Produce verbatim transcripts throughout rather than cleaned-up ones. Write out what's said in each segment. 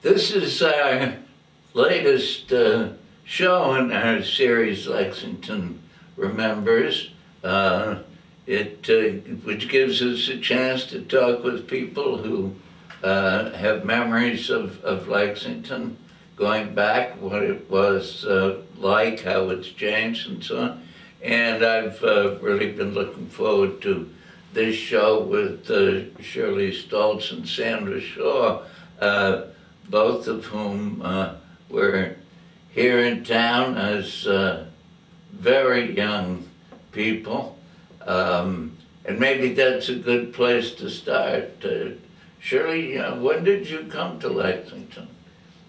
This is our latest uh, show in our series, Lexington Remembers, uh, it, uh, which gives us a chance to talk with people who uh, have memories of, of Lexington, going back, what it was uh, like, how it's changed and so on. And I've uh, really been looking forward to this show with uh, Shirley Stoltz and Sandra Shaw, uh, both of whom uh, were here in town as uh, very young people. Um, and maybe that's a good place to start. Uh, Shirley, uh, when did you come to Lexington?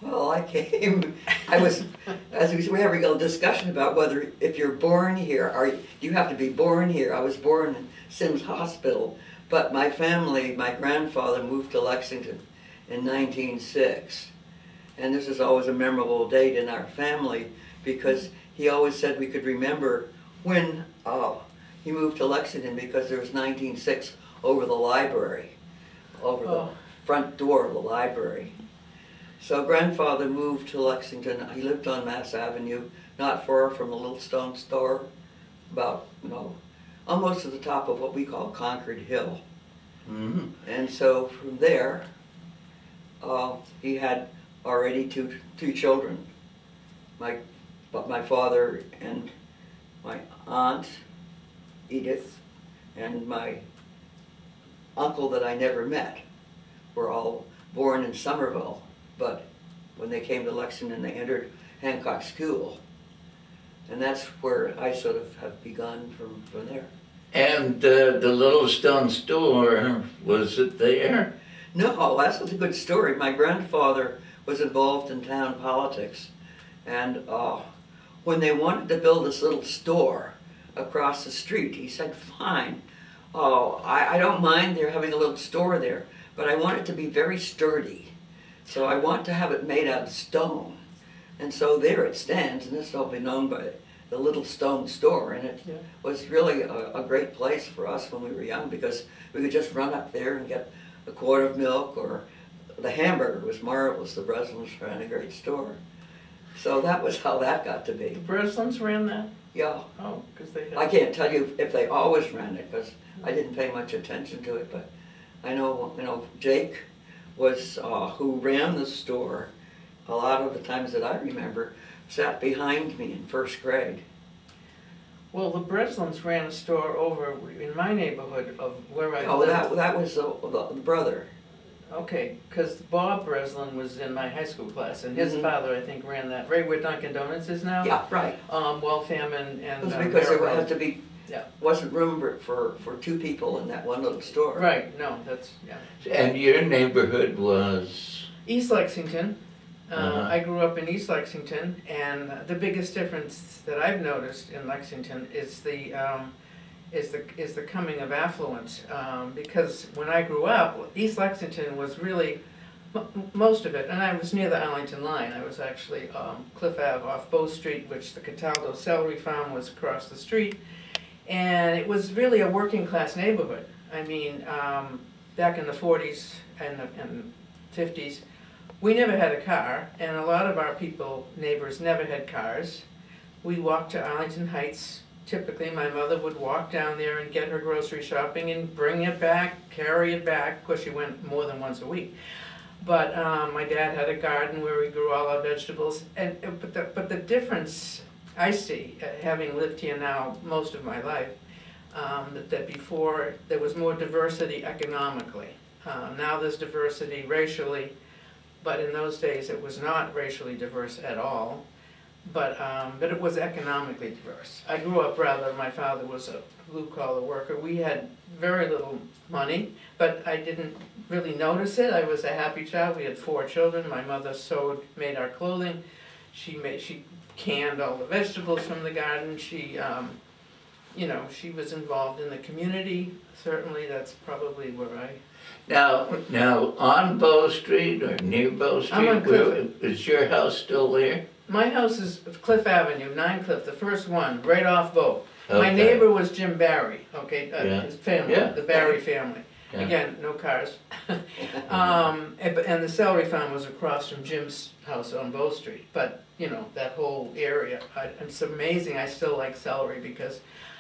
Well, I came, I was, as we were having a discussion about whether if you're born here, or you have to be born here. I was born in Sims Hospital, but my family, my grandfather moved to Lexington in nineteen oh six. And this is always a memorable date in our family because he always said we could remember when uh, he moved to Lexington because there was nineteen oh six over the library, over oh. the front door of the library. So grandfather moved to Lexington. He lived on Mass Avenue, not far from the Little Stone Store, about, you know, almost at the top of what we call Concord Hill. Mm-hmm. And so from there, Uh, he had already two two children, my but my father and my aunt Edith and my uncle that I never met were all born in Somerville. But when they came to Lexington, they entered Hancock School, and that's where I sort of have begun from from there. And uh, the Little Stone Store, was it there? No, that's a good story. My grandfather was involved in town politics, and uh, when they wanted to build this little store across the street, he said, fine, oh, I, I don't mind they're having a little store there, but I want it to be very sturdy, so I want to have it made out of stone. And so there it stands, and this will be known by the Little Stone Store, and it yeah. was really a, a great place for us when we were young, because we could just run up there and get a quart of milk, or the hamburger was marvelous. The Breslins ran a great store. So that was how that got to be. The Breslins ran that? Yeah. Oh, because they had... I can't tell you if they always ran it, because I didn't pay much attention to it, but I know, you know, Jake was, uh, who ran the store, a lot of the times that I remember, sat behind me in first grade. Well, the Breslins ran a store over in my neighborhood of where I oh, lived. Oh, that, that was the, the brother. Okay, because Bob Breslin was in my high school class, and his mm-hmm. father, I think, ran that. Right where Dunkin' Donuts is now? Yeah, right. Um, Waltham and... and it was because uh, there had to be... Yeah. Wasn't room for, for, for two people in that one little store. Right, no, that's... yeah. And your neighborhood was... East Lexington. Uh, uh-huh. I grew up in East Lexington, and the biggest difference that I've noticed in Lexington is the um, is the is the coming of affluence. Um, because when I grew up, East Lexington was really m most of it, and I was near the Arlington Line. I was actually um, Cliff Ave off Bow Street, which the Cataldo Celery Farm was across the street, and it was really a working class neighborhood. I mean, um, back in the forties and the and fifties. We never had a car, and a lot of our people, neighbors, never had cars. We walked to Arlington Heights. Typically, my mother would walk down there and get her grocery shopping and bring it back, carry it back. Of course, she went more than once a week. But um, my dad had a garden where we grew all our vegetables. And but the, but the difference I see, having lived here now most of my life, um, that, that before there was more diversity economically. Uh, now there's diversity racially. But in those days, it was not racially diverse at all, but, um, but it was economically diverse. I grew up rather, my father was a blue-collar worker. We had very little money, but I didn't really notice it. I was a happy child. We had four children. My mother sewed, made our clothing. She, made, she canned all the vegetables from the garden. She, um, you know, she was involved in the community. Certainly, that's probably where I... Now, now, on Bow Street or near Bow Street, I'm on Cliff. Where, is your house still there? My house is Cliff Avenue, nine Cliff, the first one, right off Bow. Okay. My neighbor was Jim Barry, okay, uh, yeah. his family, yeah. the Barry family. Yeah. Again, no cars. um, and, and the celery farm was across from Jim's house on Bow Street. But, you know, that whole area, I, it's amazing. I still like celery because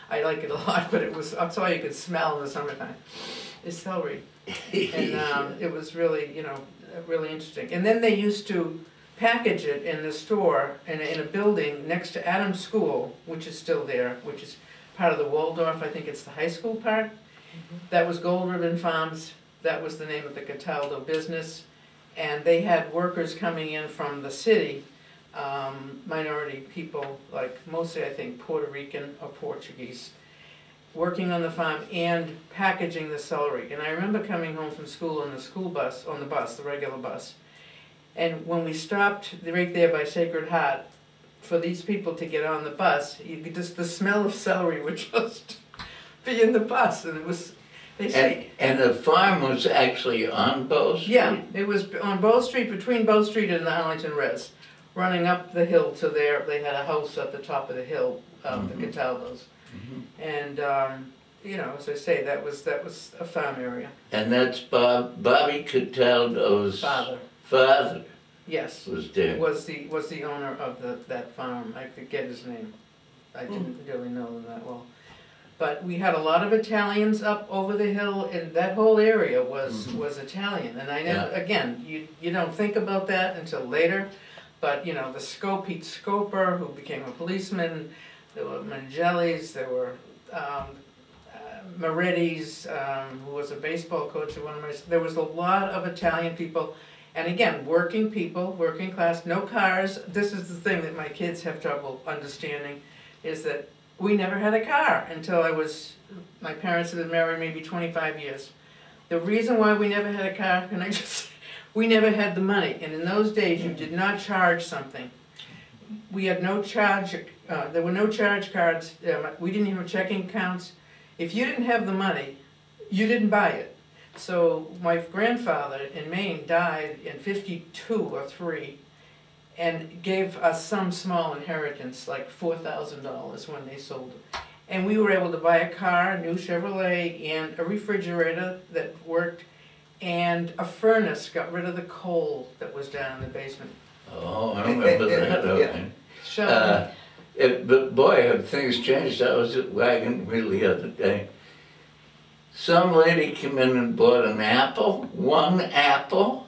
I like it a lot, but it was, that's all you could smell in the summertime, is celery. And um, it was really, you know, really interesting. And then they used to package it in the store and in a building next to Adams School, which is still there, which is part of the Waldorf. I think it's the high school part. Mm-hmm. That was Gold Ribbon Farms. That was the name of the Cataldo business. And they had workers coming in from the city, um, minority people, like mostly I think Puerto Rican or Portuguese, working on the farm and packaging the celery. And I remember coming home from school on the school bus, on the bus, the regular bus. And when we stopped right there by Sacred Heart, for these people to get on the bus, you could just, the smell of celery would just be in the bus, and it was, they say. And, and the farm was actually on Bow Street? Yeah, it was on Bow Street, between Bow Street and the Arlington Res, running up the hill to there. They had a house at the top of the hill, um, mm-hmm. the Cataldos. Mm-hmm. And, um, you know, as I say, that was that was a farm area. And that's Bob, Bobby Cataldo's father. Father. Yes. Was there. Was the was the owner of the that farm. I could get his name. I didn't mm. really know him that well. But we had a lot of Italians up over the hill, and that whole area was mm-hmm. was Italian. And I never, yeah. again, you you don't think about that until later. But you know, the Scope, Pete Scoper, who became a policeman. There were Mangellis, there were um, uh, Moretti's, um, who was a baseball coach at one of my. There was a lot of Italian people, and again, working people, working class, no cars. This is the thing that my kids have trouble understanding, is that we never had a car until I was. My parents had been married maybe twenty-five years. The reason why we never had a car, and I just, we never had the money. And in those days, you did not charge something. We had no charge. Uh, there were no charge cards. Um, we didn't have checking accounts. If you didn't have the money, you didn't buy it. So my grandfather in Maine died in fifty-two or three and gave us some small inheritance, like four thousand dollars when they sold it. And we were able to buy a car, a new Chevrolet, and a refrigerator that worked, and a furnace, got rid of the coal that was down in the basement. Oh, I remember that. Okay. Yeah. Uh, It, but boy, have things changed. I was at Wagon Wheel the other day. Some lady came in and bought an apple, one apple,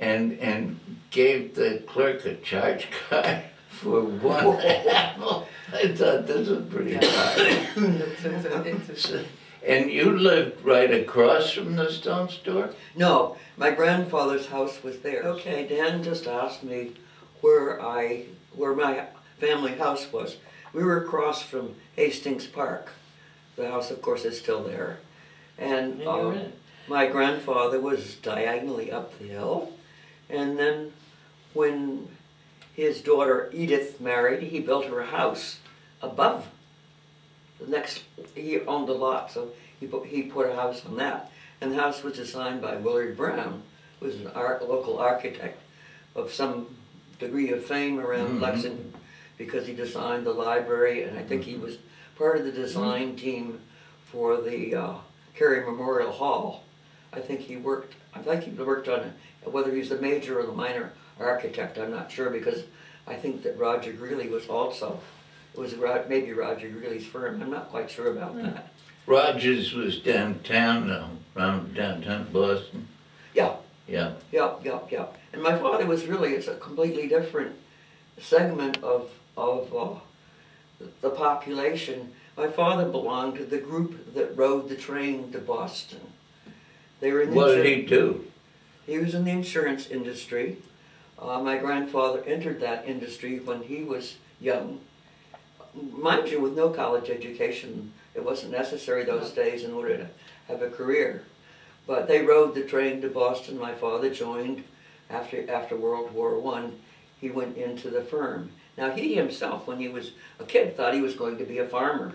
and and gave the clerk a charge card for one apple. I thought this was pretty hard. And you lived right across from the Stone Store? No, my grandfather's house was there. Okay, Dan just asked me where I where my family house was. We were across from Hastings Park. The house, of course, is still there. And um, my grandfather was diagonally up the hill. And then when his daughter Edith married, he built her a house above. The next, he owned a lot, so he put, he put a house on that. And the house was designed by Willard Brown, who was an art, local architect of some degree of fame around mm-hmm. Lexington, because he designed the library, and I think he was part of the design team for the uh, Carey Memorial Hall. I think he worked, I think he worked on it, whether he was the major or the minor architect, I'm not sure, because I think that Roger Greeley was also, it was maybe Roger Greeley's firm, I'm not quite sure about that. Rogers was downtown, though, around downtown Boston. Yeah. Yeah. Yeah, yeah, yeah. And my father was really, it's a completely different segment of of uh, the population. My father belonged to the group that rode the train to Boston. They were in the what did he do? He was in the insurance industry. Uh, my grandfather entered that industry when he was young. Mind you, with no college education, it wasn't necessary those days in order to have a career. But they rode the train to Boston. My father joined after, after World War One. He went into the firm. Now he himself, when he was a kid, thought he was going to be a farmer.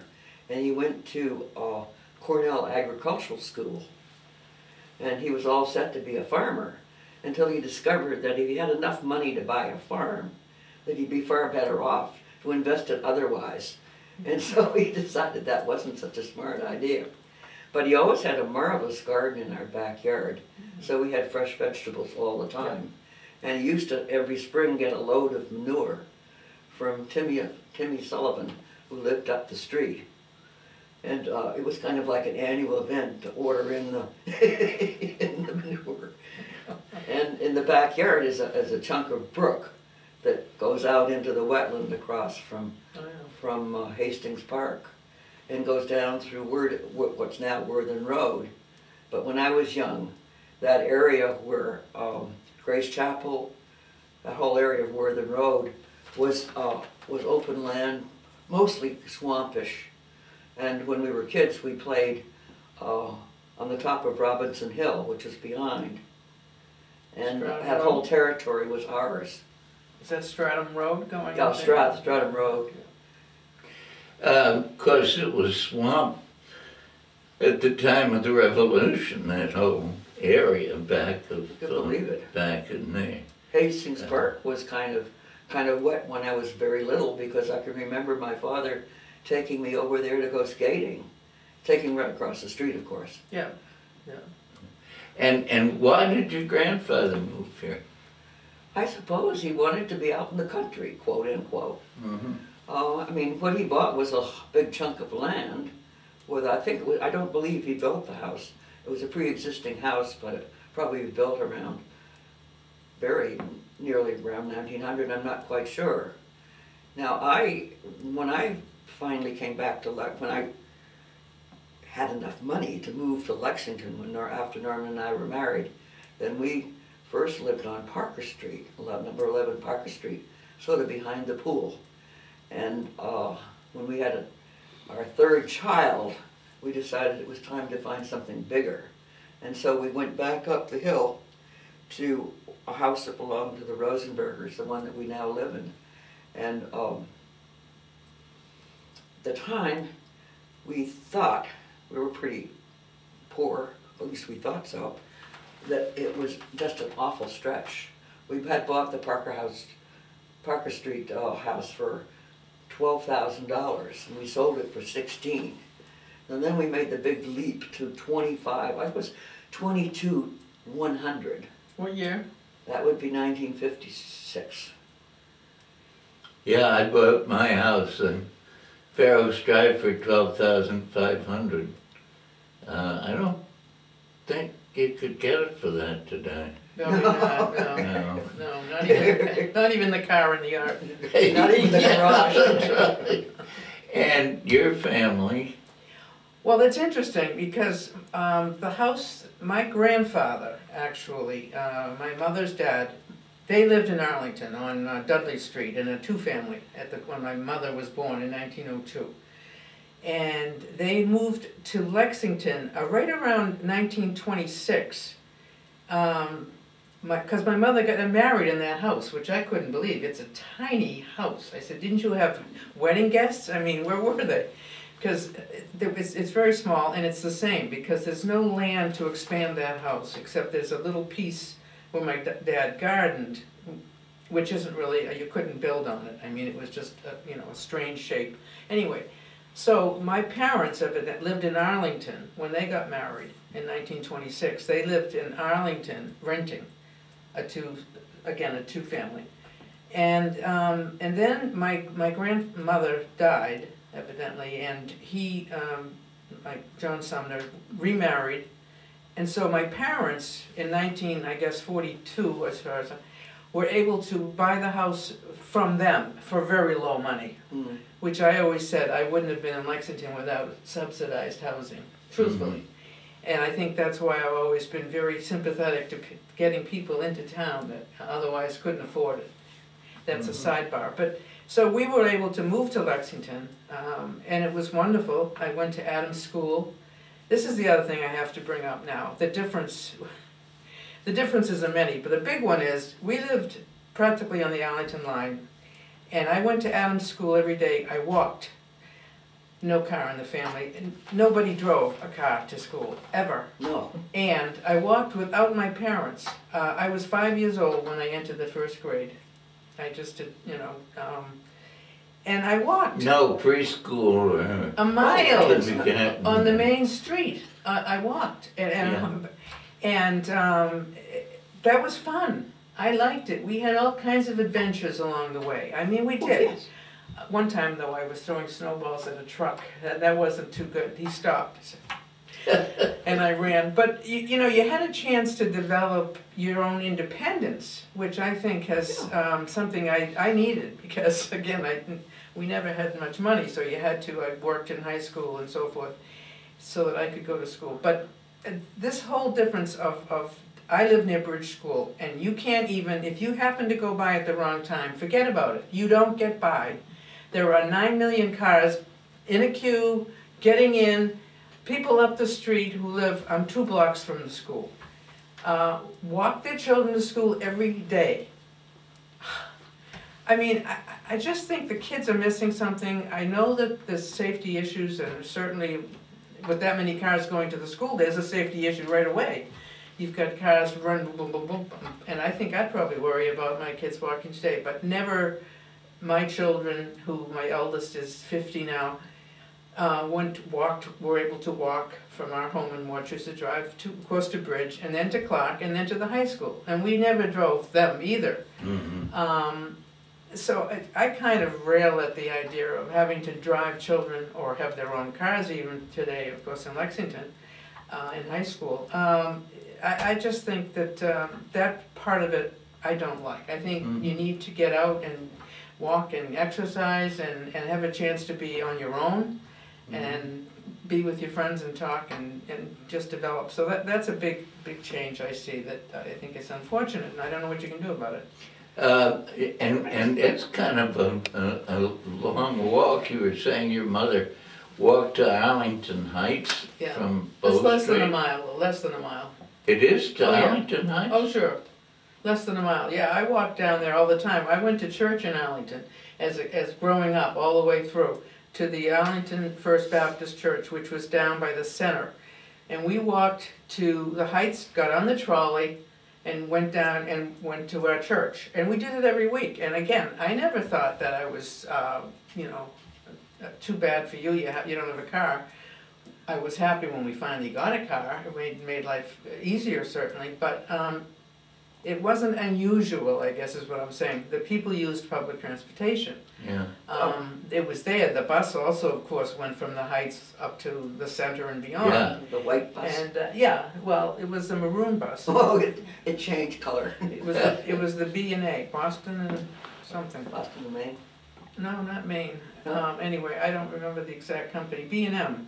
And he went to uh, Cornell Agricultural School. And he was all set to be a farmer until he discovered that if he had enough money to buy a farm, that he'd be far better off to invest it otherwise. And so he decided that wasn't such a smart idea. But he always had a marvelous garden in our backyard, so we had fresh vegetables all the time. Yeah. And he used to, every spring, get a load of manure from Timmy, Timmy Sullivan, who lived up the street. And uh, it was kind of like an annual event to order in the, in the manure. And in the backyard is a, is a chunk of brook that goes out into the wetland across from, oh, yeah. from uh, Hastings Park, and goes down through Word, what's now Worthen Road. But when I was young, that area where um, Grace Chapel, that whole area of Worthen Road, was, uh, was open land, mostly swampish. And when we were kids, we played uh, on the top of Robinson Hill, which is behind. And Stratham that whole territory was ours. Is that Stratham Road going? Yeah, Strath, Stratham Road. Because um, it was swamp at the time of the Revolution, that whole area back of you could um, believe it. back in there. Hastings uh, Park was kind of kind of wet when I was very little, because I can remember my father taking me over there to go skating, taking right across the street, of course. Yeah, yeah. And and why did your grandfather move here? I suppose he wanted to be out in the country, quote unquote. Mm-hmm. Uh, I mean, what he bought was a big chunk of land. With I think it was, I don't believe he built the house. It was a pre-existing house, but it probably was built around very nearly around nineteen hundred. I'm not quite sure. Now, I when I finally came back to Le when I had enough money to move to Lexington when Nor after Norman and I were married, then we first lived on Parker Street, number eleven Parker Street, sort of behind the pool. And uh, when we had a, our third child, we decided it was time to find something bigger. And so we went back up the hill to a house that belonged to the Rosenbergers, the one that we now live in. And um, at the time, we thought, we were pretty poor, at least we thought so, that it was just an awful stretch. We had bought the Parker house, Parker Street uh, house for twelve thousand dollars, and we sold it for sixteen. And then we made the big leap to twenty-five. I was twenty-two one hundred. What year? That would be nineteen fifty-six. Yeah, I bought my house in Pharaoh Strive for twelve thousand five hundred dollars. Uh, I don't think you could get it for that today. No, no, not, no, no, no, not even, not even the car in the yard. Not even the garage. Yeah, right. And your family? Well, that's interesting because um, the house, my grandfather, actually, uh, my mother's dad, they lived in Arlington on uh, Dudley Street in a two-family at the when my mother was born in nineteen oh two. And they moved to Lexington uh, right around nineteen twenty-six. Um, because my, my mother got married in that house, which I couldn't believe. It's a tiny house. I said, didn't you have wedding guests? I mean, where were they? Because it's, it's very small, and it's the same, because there's no land to expand that house, except there's a little piece where my dad gardened, which isn't really, you couldn't build on it. I mean, it was just, a, you know, a strange shape. Anyway, so my parents that lived in Arlington when they got married in nineteen twenty-six. They lived in Arlington renting a two, again a two-family, and um, and then my my grandmother died evidently, and he, um, my John Sumner, remarried, and so my parents in nineteen I guess forty-two as far as I, were able to buy the house from them for very low money, mm. which I always said I wouldn't have been in Lexington without subsidized housing, truthfully. Mm-hmm. And I think that's why I've always been very sympathetic to p getting people into town that otherwise couldn't afford it. That's mm-hmm. a sidebar. But so we were able to move to Lexington, um, and it was wonderful. I went to Adams School. This is the other thing I have to bring up now. The difference, the differences are many, but the big one is we lived practically on the Arlington Line, and I went to Adams School every day. I walked. No car in the family. Nobody drove a car to school, ever. No. And I walked without my parents. Uh, I was five years old when I entered the first grade. I just did, you know. Um, and I walked. No, preschool. A mile on the main street. Uh, I walked, and and, yeah. and um, that was fun. I liked it. We had all kinds of adventures along the way. I mean, we did. Oh, yes. One time, though, I was throwing snowballs at a truck. That, that wasn't too good. He stopped, and I ran. But, you, you know, you had a chance to develop your own independence, which I think has yeah. um, something I, I needed because, again, I, we never had much money, so you had to. I worked in high school and so forth so that I could go to school. But uh, this whole difference of, of I live near Bridge School, and you can't even, if you happen to go by at the wrong time, forget about it. You don't get by. There are nine million cars in a queue, getting in, people up the street who live um, two blocks from the school. Uh, walk their children to school every day. I mean, I, I just think the kids are missing something. I know that there's safety issues, and certainly with that many cars going to the school, there's a safety issue right away. You've got cars run, boom, boom, boom, boom. And I think I'd probably worry about my kids walking today, but never my children, who my eldest is fifty now, uh, went walked were able to walk from our home in Worcester Drive to of course to Bridge, and then to Clark, and then to the high school. And we never drove them either. Mm-hmm. um, so I, I kind of rail at the idea of having to drive children or have their own cars even today, of course, in Lexington, uh, in high school. Um, I, I just think that uh, that part of it I don't like. I think mm-hmm. you need to get out and walk and exercise and, and have a chance to be on your own and be with your friends and talk and, and just develop. So that, that's a big, big change I see that I think is unfortunate, and I don't know what you can do about it. Uh, and, and it's kind of a, a, a long walk. You were saying your mother walked to Arlington Heights yeah. from Bow Street. It's less than a mile, less than a mile. It is to oh, Arlington yeah. Heights? Oh, sure. Less than a mile. Yeah, I walked down there all the time. I went to church in Arlington as a, as growing up all the way through to the Arlington First Baptist Church, which was down by the center. And we walked to the Heights, got on the trolley, and went down and went to our church. And we did it every week. And again, I never thought that I was, uh, you know, too bad for you. You have, you don't have a car. I was happy when we finally got a car. It made, made life easier, certainly. But um, it wasn't unusual, I guess is what I'm saying. The people used public transportation. Yeah. Um, it was there. The bus also, of course, went from the Heights up to the center and beyond. Yeah, the white bus. And uh, yeah, well, it was the maroon bus. Oh, it, it changed color. It was the, it was the B and A, Boston and something. Boston and Maine. No, not Maine. No. Um, anyway, I don't remember the exact company. B and M.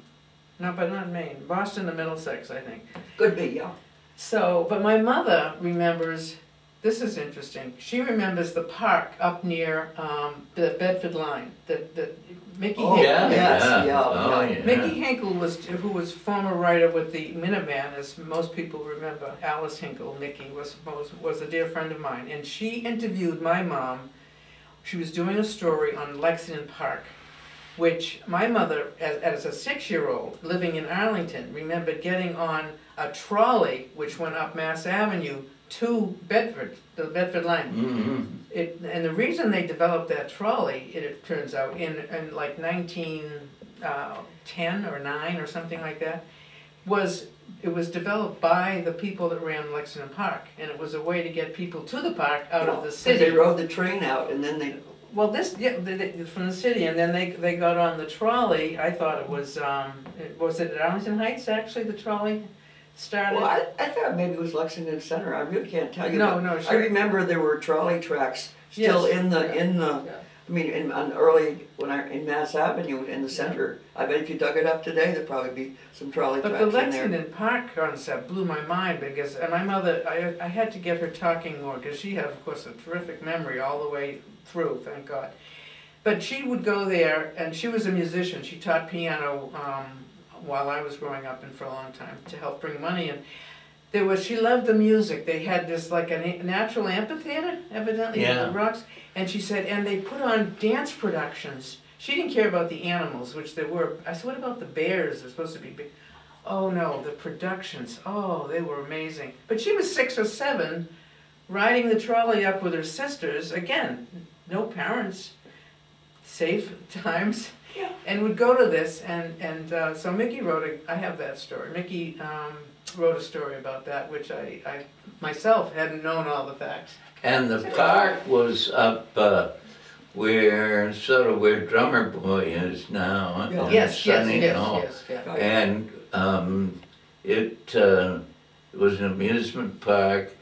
No, but not Maine. Boston and Middlesex, I think. Could be, yeah. So, but my mother remembers, this is interesting, she remembers the park up near um, the Bedford Line, the, the Mickey oh, Hinkle. Yeah, yes, yeah. Yeah. Oh, yeah. Mickey Hinkle, was, who was former writer with the Minivan, as most people remember, Alice Hinkle, Mickey, was, was, was a dear friend of mine. And she interviewed my mom. She was doing a story on Lexington Park, which my mother, as, as a six-year-old living in Arlington, remembered getting on a trolley which went up Mass Avenue to Bedford, the Bedford Line. Mm-hmm. It, and the reason they developed that trolley, it, it turns out, in, in like nineteen ten uh, or nine or something like that, was it was developed by the people that ran Lexington Park, and it was a way to get people to the park out well, of the city. They rode the train out, and then they... Well, this yeah, they, they, from the city, and then they they got on the trolley. I thought it was um, it, was it at Arlington Heights actually the trolley started? Well, I, I thought maybe it was Lexington Center. I really can't tell you. No, no, sure. I remember there were trolley tracks still yes. in the yeah. in the. Yeah. I mean, in on early when I in Mass Avenue in the center. Yeah. I bet if you dug it up today, there'd probably be some trolley but tracks in there. But the Lexington Park concept blew my mind because, and my mother, I I had to get her talking more because she had, of course, a terrific memory all the way through, thank God. But she would go there, and she was a musician. She taught piano um, while I was growing up and for a long time to help bring money in. There was, she loved the music. They had this like a natural amphitheater, evidently, yeah. in the rocks. And she said, and they put on dance productions. She didn't care about the animals, which there were. I said, what about the bears? They're supposed to be big. Oh no, the productions. Oh, they were amazing. But she was six or seven, riding the trolley up with her sisters. Again, no parents. safe times, yeah. and would go to this. And, and uh, so Mickey wrote a, I have that story, Mickey um, wrote a story about that, which I, I myself hadn't known all the facts. And the park was up uh, where, sort of where Drummer Boy is now, yeah. on yes, the Sunny yes, Hill. Yes, yes, yeah. And um, it uh, was an amusement park,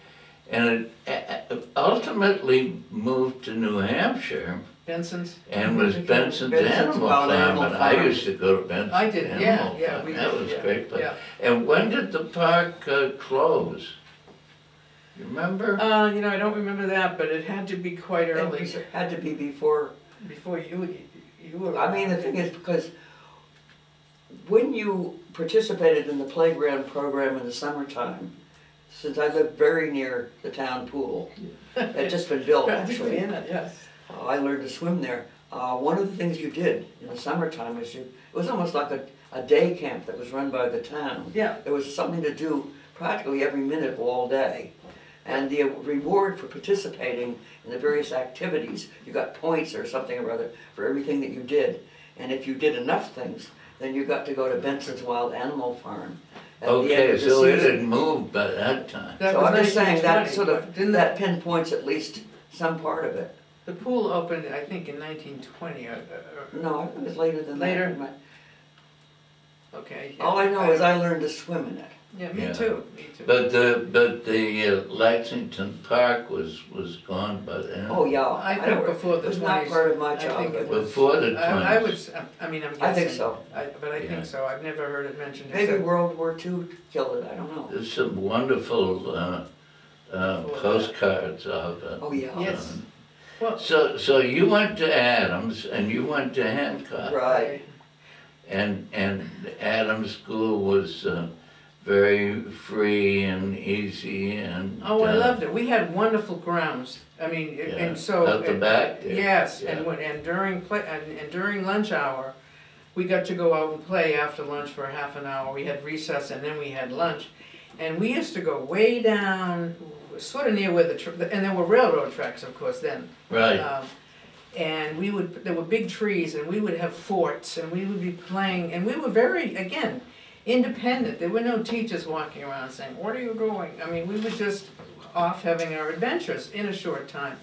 and it ultimately moved to New Hampshire. Benson's. And was Benson's, Benson's Animal Farm, Animal and Farm. I used to go to Benson's I did, Animal yeah, Farm. Yeah, we that did, was a yeah, great place. Yeah. And when did the park uh, close? You remember? Uh, you know, I don't remember that, but it had to be quite early. It had to be before... Before you, you were... I mean, the thing is, because when you participated in the playground program in the summertime, since I lived very near the town pool, that had just been built, actually. In it, yes. Uh, I learned to swim there. Uh, one of the things you did in the summertime is you... It was almost like a, a day camp that was run by the town. Yeah. There was something to do practically every minute of all day. And the reward for participating in the various activities, you got points or something or other for everything that you did. And if you did enough things, then you got to go to Benson's Wild Animal Farm. Okay, so it had moved by that time. So I'm just saying that sort of, that pinpoints at least some part of it. The pool opened, I think, in nineteen twenty. Or, or, no, I think it was later than later. that. Later? Okay. Yeah. All I know I, is I learned to swim in it. Yeah, me yeah. too. Me too. But the but the uh, Lexington Park was was gone by then. Oh yeah, I, I think before the twenties. It was not part of my childhood. Before the twenties. I, I was. I mean, I'm guessing. I think so. I, but I yeah. think so. I've never heard it mentioned. Maybe World War Two killed it. I don't know. There's some wonderful uh, uh, postcards of it. Oh yeah. Yes. Um, well, so so you went to Adams and you went to Hancock. Right. And and Adams School was. Uh, Very free and easy and... Oh, I uh, loved it. We had wonderful grounds. I mean, yeah, and so... Out the and, back there. Yes, yeah. and, when, and, during play, and, and during lunch hour, we got to go out and play after lunch for half an hour. We had recess and then we had lunch. And we used to go way down, sort of near where the... Tr and there were railroad tracks, of course, then. Right. Um, and we would... There were big trees and we would have forts and we would be playing. And we were very, again... independent. There were no teachers walking around saying, where are you going? I mean, we were just off having our adventures in a short time.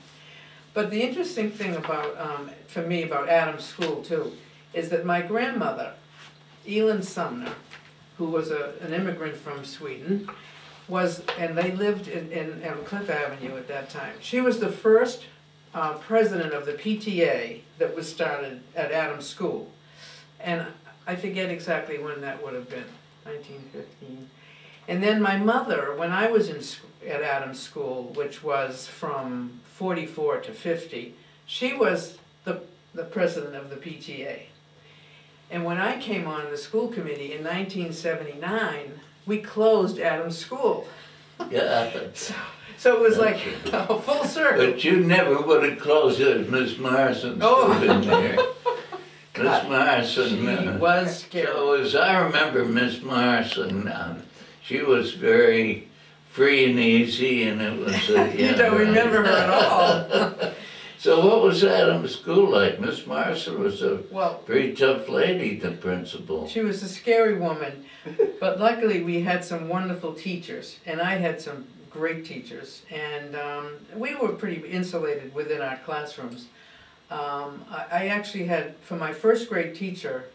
But the interesting thing about, um, for me, about Adams School, too, is that my grandmother, Elin Sumner, who was a, an immigrant from Sweden, was, and they lived in, in, in Cliff Avenue at that time. She was the first uh, president of the P T A that was started at Adams School. And I forget exactly when that would have been, nineteen fifteen. And then my mother, when I was in at Adams School, which was from forty-four to fifty, she was the, the president of the P T A. And when I came on the school committee in nineteen seventy-nine, we closed Adams School. Yeah. so, so it was That's like a oh, full circle. But you never would have closed it if Miss Morrison oh. stood in there. Miss Morrison, she uh, was scary. So as I remember Miss Morrison, um, she was very free and easy, and it was... Uh, you yeah, don't remember her at all. So what was Adams School like? Miss Morrison was a well, pretty tough lady, the principal. She was a scary woman, but luckily we had some wonderful teachers, and I had some great teachers, and um, we were pretty insulated within our classrooms. Um, I, I actually had, for my first grade teacher,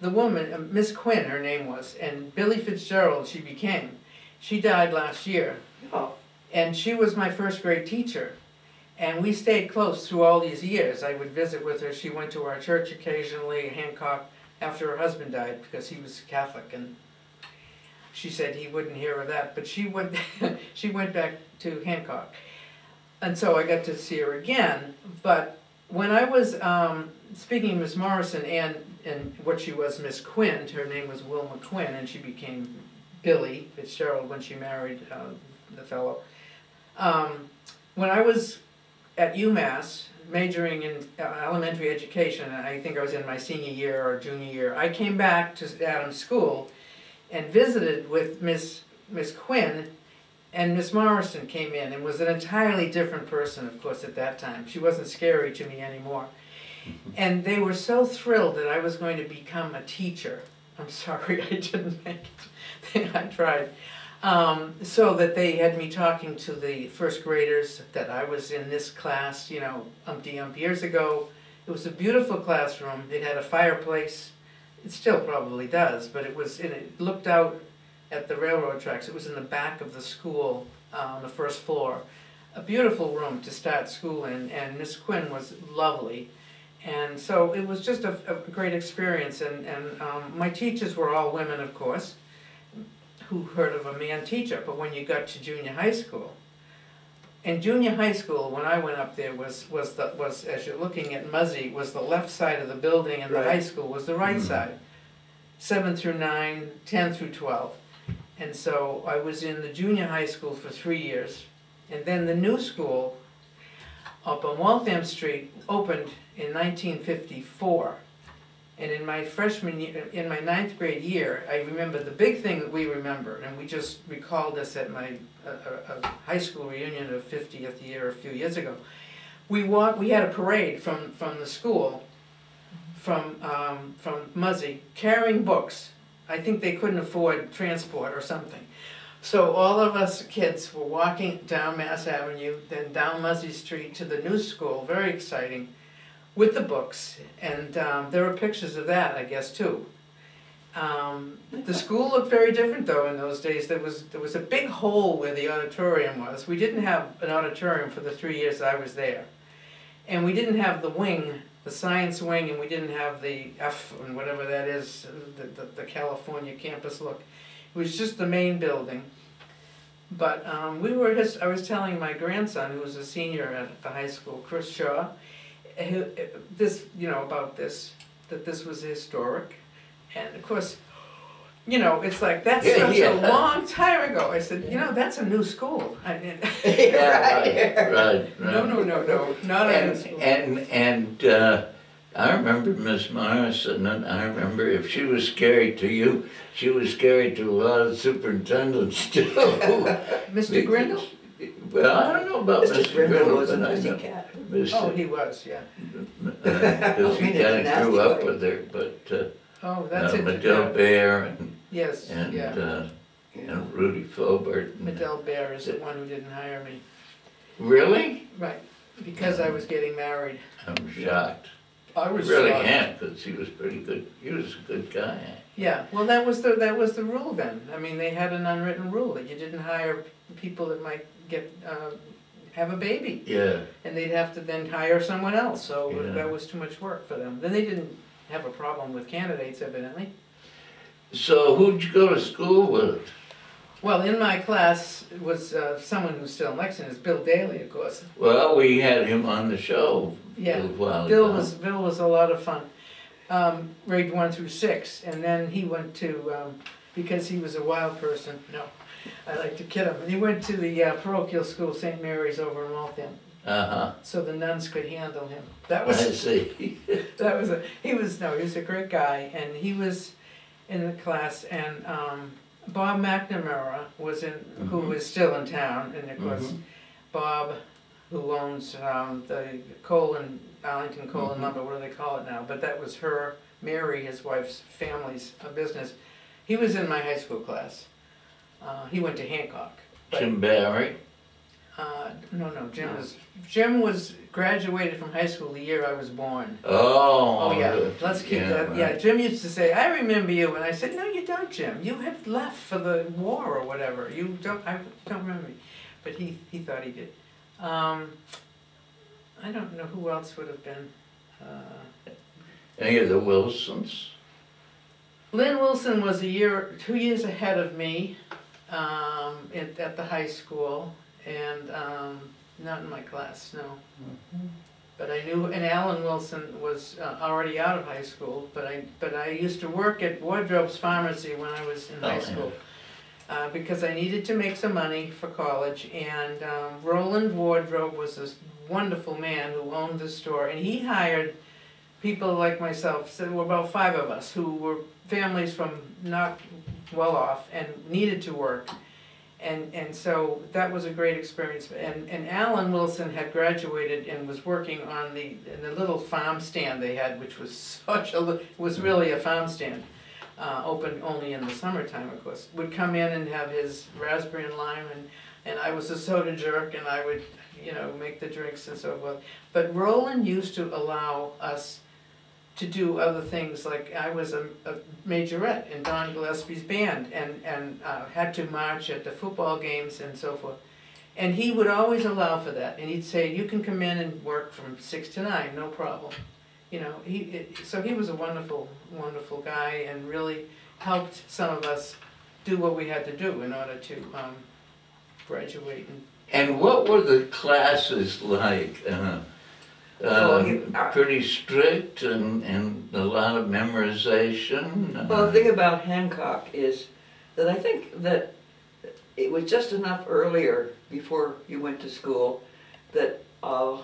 the woman, uh, Miss Quinn, her name was, and Billy Fitzgerald she became. She died last year. Oh. And she was my first grade teacher. And we stayed close through all these years. I would visit with her. She went to our church occasionally, Hancock, after her husband died, because he was Catholic, and she said he wouldn't hear of that. But she went, she went back to Hancock. And so I got to see her again, but... When I was um, speaking of Miss Morrison and, and what she was, Miss Quinn, her name was Wilma Quinn, and she became Billy Fitzgerald when she married uh, the fellow. Um, when I was at UMass, majoring in uh, elementary education, I think I was in my senior year or junior year, I came back to Adams School and visited with Miss, Miss Quinn. And Miss Morrison came in and was an entirely different person, of course, at that time. She wasn't scary to me anymore. And they were so thrilled that I was going to become a teacher. I'm sorry I didn't make it. I tried. Um, so that they had me talking to the first graders that I was in this class, you know, umpty ump years ago. It was a beautiful classroom. It had a fireplace. It still probably does, but it was, and it looked out at the railroad tracks. It was in the back of the school uh, on the first floor. A beautiful room to start school in, and Miss Quinn was lovely. And so it was just a, a great experience, and, and um, my teachers were all women, of course. Who heard of a man teacher? But when you got to junior high school, in junior high school, when I went up there, was, was, the, was as you're looking at Muzzy, was the left side of the building, and right. The high school was the right mm-hmm. side. seven through nine, ten through twelve. And so I was in the junior high school for three years, and then the new school up on Waltham Street opened in nineteen fifty-four. And in my freshman year, in my ninth grade year, I remember the big thing that we remember, and we just recalled this at my uh, uh, high school reunion of fiftieth year a few years ago. We walked. We had a parade from from the school, from um, from Muzzy, carrying books. I think they couldn't afford transport or something, so all of us kids were walking down Mass Avenue, then down Muzzy Street to the new school. Very exciting. With the books, and um, there were pictures of that, I guess, too. Um, the school looked very different, though, in those days. There was, there was a big hole where the auditorium was. We didn't have an auditorium for the three years I was there. And we didn't have the wing, the science wing, and we didn't have the F, and whatever that is, the, the, the California campus look. It was just the main building. But um, we were just, I was telling my grandson, who was a senior at the high school, Chris Shaw, this, you know, about this, that this was historic. And of course, you know, it's like, that's yeah, such yeah. a long time ago. I said, you know, that's a new school. I mean, yeah, right, right, right. No, no, no, no, not and, a new school. And, and uh, I remember Miss Morrison, and I remember if she was scary to you, she was scary to a lot of superintendents too. Mister Grindle? Well, I don't know about Mister Grindle, was a noisy cat. Oh, he was, yeah. Because he kind of grew up with her, but uh, oh, that's uh, Medell Bear and yes, and yeah. uh, you know, Rudy Filbert. Medell Bear is the, the one who didn't hire me. Really? Right, because um, I was getting married. I'm shocked. I was really shocked. am because he was pretty good. He was a good guy. Yeah, well, that was the that was the rule then. I mean, they had an unwritten rule that you didn't hire people that might get. Uh, have a baby. Yeah. And they'd have to then hire someone else, so yeah. that was too much work for them. Then they didn't have a problem with candidates, evidently. So who'd you go to school with? Well, in my class was uh, someone who's still in Lexington, is Bill Daley, of course. Well, we had him on the show yeah. a little while Bill ago. Was, Bill was a lot of fun, um, grade one through six, and then he went to, um, because he was a wild person, no. I like to kid him. And he went to the uh, parochial school, Saint Mary's, over in Waltham. Uh-huh. So the nuns could handle him. That was. I see. that was a. He was no. He was a great guy, and he was in the class. And um, Bob McNamara was in, mm-hmm. who was still in town, and of course, mm-hmm. Bob, who owns um, the coal and Arlington Coal mm-hmm. and Lumber. What do they call it now? But that was her, Mary, his wife's family's business. He was in my high school class. Uh, he went to Hancock. Jim Barry? Uh, no, no, Jim no. was Jim was graduated from high school the year I was born. Oh. Oh, yeah. Let's keep yeah, that. Right. Yeah, Jim used to say, I remember you. And I said, no, you don't, Jim. You had left for the war or whatever. You don't, I don't remember. But he, he thought he did. Um, I don't know who else would have been. Uh, Any of the Wilsons? Lynn Wilson was a year, two years ahead of me. Um, at, at the high school, and um, not in my class, no. Mm-hmm. But I knew, and Alan Wilson was uh, already out of high school. But I, but I used to work at Wardrobe's Pharmacy when I was in oh, high school, yeah. uh, because I needed to make some money for college. And um, Roland Wardrobe was this wonderful man who owned the store, and he hired people like myself. So there were about five of us who were families from not well off and needed to work, And, and so that was a great experience. And, and Alan Wilson had graduated and was working on the, the little farm stand they had, which was such a, was really a farm stand, uh, open only in the summertime, of course. Would come in and have his raspberry and lime, and, and I was a soda jerk, and I would, you know, make the drinks and so forth. But Roland used to allow us to do other things, like I was a, a majorette in Don Gillespie's band, and, and uh, had to march at the football games and so forth. And he would always allow for that, and he'd say, you can come in and work from six to nine, no problem. You know, he, it, so he was a wonderful, wonderful guy, and really helped some of us do what we had to do in order to um, graduate. And, and what were the classes like? Uh-huh. Uh, well, you, uh, pretty strict and, and a lot of memorization. Uh, well, the thing about Hancock is that I think that it was just enough earlier before you went to school that uh,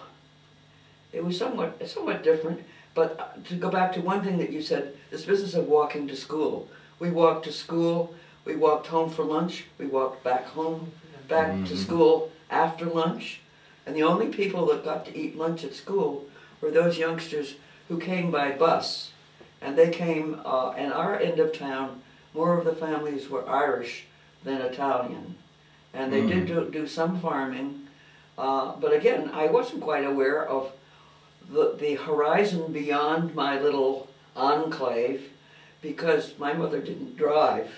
it was somewhat, somewhat different. But to go back to one thing that you said, this business of walking to school. We walked to school, we walked home for lunch, we walked back home, back mm-hmm. to school after lunch. And the only people that got to eat lunch at school were those youngsters who came by bus. And they came, uh, in our end of town, more of the families were Irish than Italian. And they mm. did do, do some farming. Uh, but again, I wasn't quite aware of the, the horizon beyond my little enclave, because my mother didn't drive.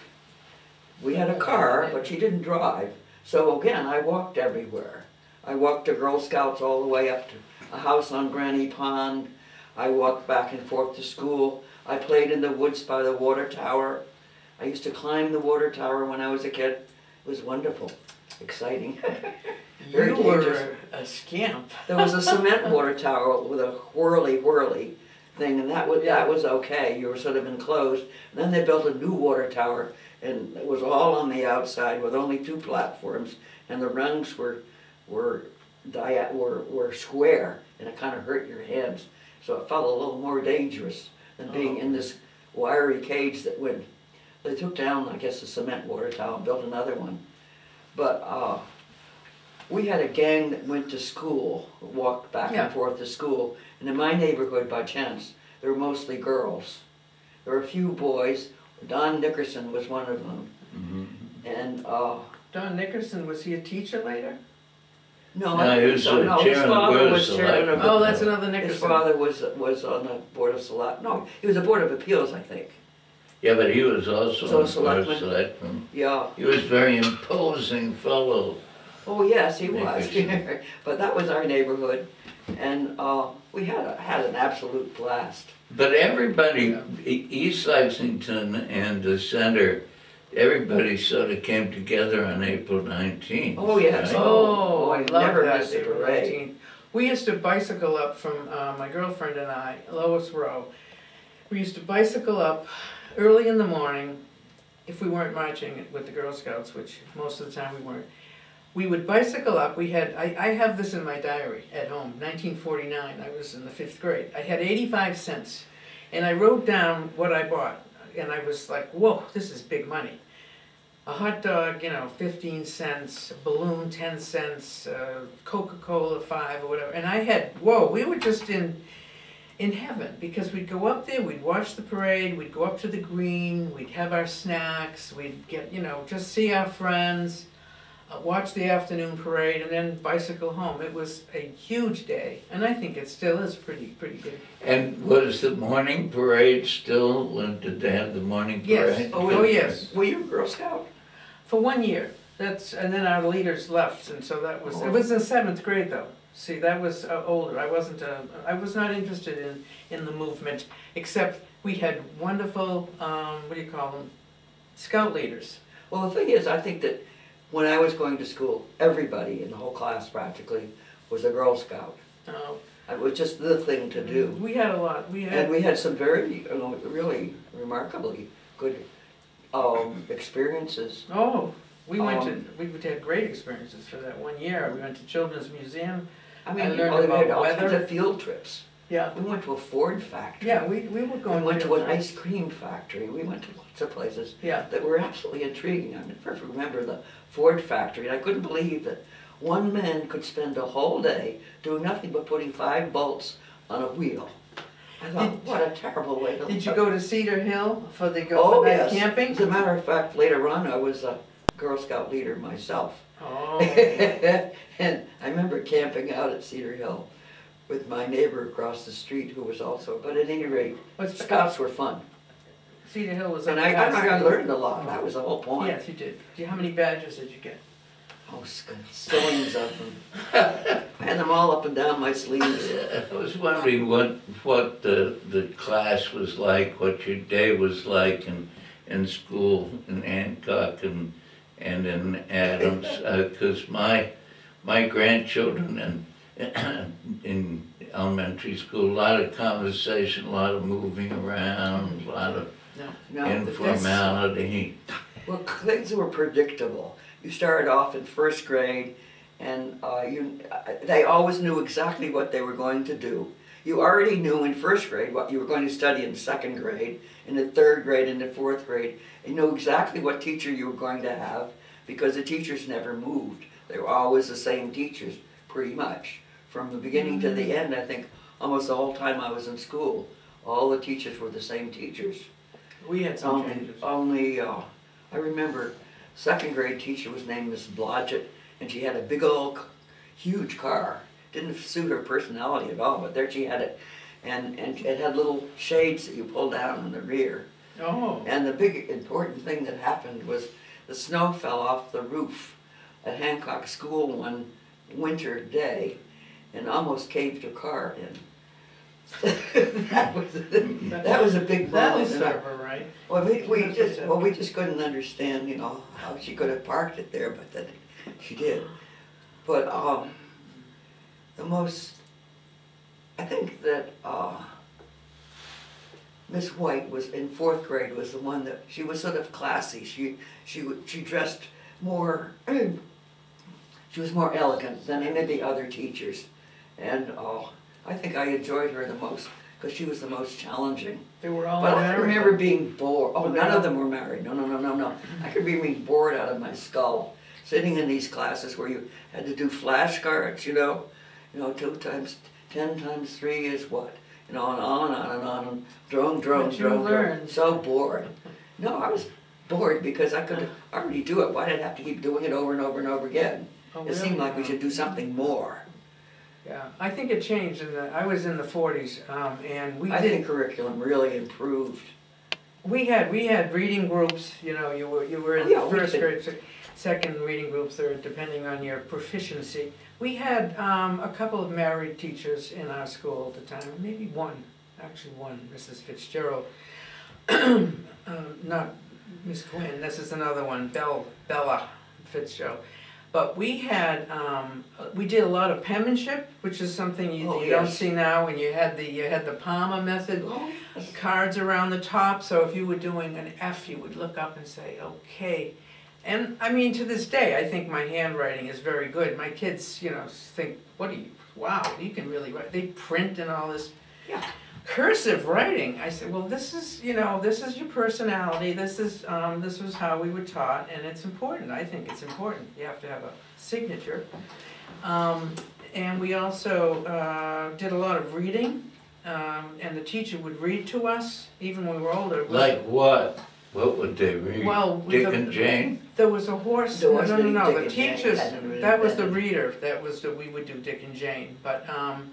We had a car, but she didn't drive. So again, I walked everywhere. I walked to Girl Scouts all the way up to a house on Granny Pond. I walked back and forth to school. I played in the woods by the water tower. I used to climb the water tower when I was a kid. It was wonderful, exciting. Very you dangerous. Were a scamp. There was a cement water tower with a whirly whirly thing, and that was, yeah. that was okay. You were sort of enclosed. And then they built a new water tower, and it was all on the outside with only two platforms, and the rungs were Were, dia were, were square, and it kind of hurt your hands. So it felt a little more dangerous than being oh. in this wiry cage that went. They took down, I guess, the cement water tower and built another one. But uh, we had a gang that went to school, walked back yeah. and forth to school. And in my neighborhood, by chance, there were mostly girls. There were a few boys. Don Nickerson was one of them. Mm-hmm. And uh, Don Nickerson, was he a teacher later? No, no, he was no, his father was chairman of. Oh, that's another Nickerson. His father was was on the board of select. No, he was a board of appeals, I think. Yeah, but he was also so on the board of selectmen. Yeah, he was a very imposing fellow. Oh yes, he Nickerson. was. But that was our neighborhood, and uh, we had a, had an absolute blast. But everybody, yeah. East Lexington and the center. Everybody sort of came together on April nineteenth. Oh, yes. Right? Oh, I love that, April nineteenth. We used to bicycle up from, uh, my girlfriend and I, Lois Rowe. We used to bicycle up early in the morning, if we weren't marching with the Girl Scouts, which most of the time we weren't. We would bicycle up. We had, I, I have this in my diary at home, nineteen forty-nine. I was in the fifth grade. I had eighty-five cents, and I wrote down what I bought. And I was like, whoa, this is big money. A hot dog, you know, fifteen cents, a balloon, ten cents, uh, Coca-Cola, five or whatever. And I had, whoa, we were just in in heaven, because we'd go up there, we'd watch the parade, we'd go up to the green, we'd have our snacks, we'd get, you know, just see our friends, uh, watch the afternoon parade, and then bicycle home. It was a huge day, and I think it still is pretty, pretty good. And was the morning parade still, uh, did they have the morning parade? Yes. Oh, oh yes. Were you a Girl Scout? For one year. That's, and then our leaders left, and so that was, oh. it was in seventh grade though. See, that was uh, older. I wasn't, uh, I was not interested in, in the movement, except we had wonderful, um, what do you call them, Scout leaders. Well, the thing is, I think that when I was going to school, everybody in the whole class practically was a Girl Scout. Oh. It was just the thing to do. We had a lot. We had, and we had some very, you know, really remarkably good um, experiences. Oh, we um, went to, we had great experiences for that one year. We went to Children's Museum. I mean, I learned about weather. All kinds of field trips. Yeah. We went to a Ford factory. Yeah, we, we were going. We went to an ice cream factory. We went to lots of places yeah. that were absolutely intriguing. I never remember the Ford factory. I couldn't believe that one man could spend a whole day doing nothing but putting five bolts on a wheel. I thought, did, what a terrible way to live. Did you go to Cedar Hill for the go oh, yes. camping? As a matter of fact, later on I was a Girl Scout leader myself. Oh. And I remember camping out at Cedar Hill with my neighbor across the street who was also, but at any rate, What's Scouts were fun. Cedar Hill was... And I, I, I learned a lot. Oh. That was the whole point. Yes, you did. How many badges did you get? Oh, stones of them. I had them all up and down my sleeves. I was wondering what what the, the class was like, what your day was like in, in school in Hancock and and in Adams, because uh, my my grandchildren and in elementary school, a lot of conversation, a lot of moving around, a lot of no, no, informality. Well, things were predictable. You started off in first grade, and uh, you, uh, they always knew exactly what they were going to do. You already knew in first grade what you were going to study in second grade, in the third grade, in the fourth grade. You knew exactly what teacher you were going to have, because the teachers never moved. They were always the same teachers, pretty much. From the beginning mm-hmm. to the end, I think, almost the whole time I was in school, all the teachers were the same teachers. We had some only, changes. Only, uh, I remember, second grade teacher was named Miss Blodgett, and she had a big old, huge car. Didn't suit her personality at all, but there she had it. And, and it had little shades that you pulled down in the rear. Oh. And the big important thing that happened was the snow fell off the roof at Hancock School one winter day and almost caved her car in. that was that was a big problem. That was server, right? Well, we, we just well we just couldn't understand, you know, how she could have parked it there, but that she did. But um, the most, I think that uh, Miss White was in fourth grade was the one that she was sort of classy. She she she dressed more. She was more elegant than any of the other teachers, and oh. Uh, I think I enjoyed her the most because she was the most challenging. They were all but married. I remember being bored. Oh, none of them were married. No, no, no, no, no. I could be being bored out of my skull, sitting in these classes where you had to do flashcards. You know, you know, two times ten times three is what? You know, and on and on and on and drone, drone, but drone, drone. So bored. No, I was bored because I could already do it. Why did I have to keep doing it over and over and over again? Oh, it really? Seemed like we should do something more. Yeah, I think it changed. In the, I was in the forties, um, and we I did, think curriculum really improved. We had we had reading groups. You know, you were you were in yeah, the first grade, second reading group, third, depending on your proficiency. We had um, a couple of married teachers in our school at the time, maybe one, actually one, Missus Fitzgerald, um, not Miss Quinn. This is another one, Bell Bella Fitzgerald. But we had, um, we did a lot of penmanship, which is something you, oh, you yes. don't see now. When you had the you had the Palmer method, oh, yes. cards around the top. So if you were doing an F, you would look up and say, okay. And I mean, to this day, I think my handwriting is very good. My kids, you know, think, what do you? Wow, you can really write. They print and all this. Yeah. Cursive writing. I said, well, this is, you know, this is your personality. This is, um, this was how we were taught, and it's important. I think it's important. You have to have a signature. Um, and we also uh, did a lot of reading, um, and the teacher would read to us, even when we were older. Like what? What would they read? Well, Dick the, and Jane? There was a horse. There was no, no, no, no. The teachers, that was the reader. That was the, we would do Dick and Jane, but um,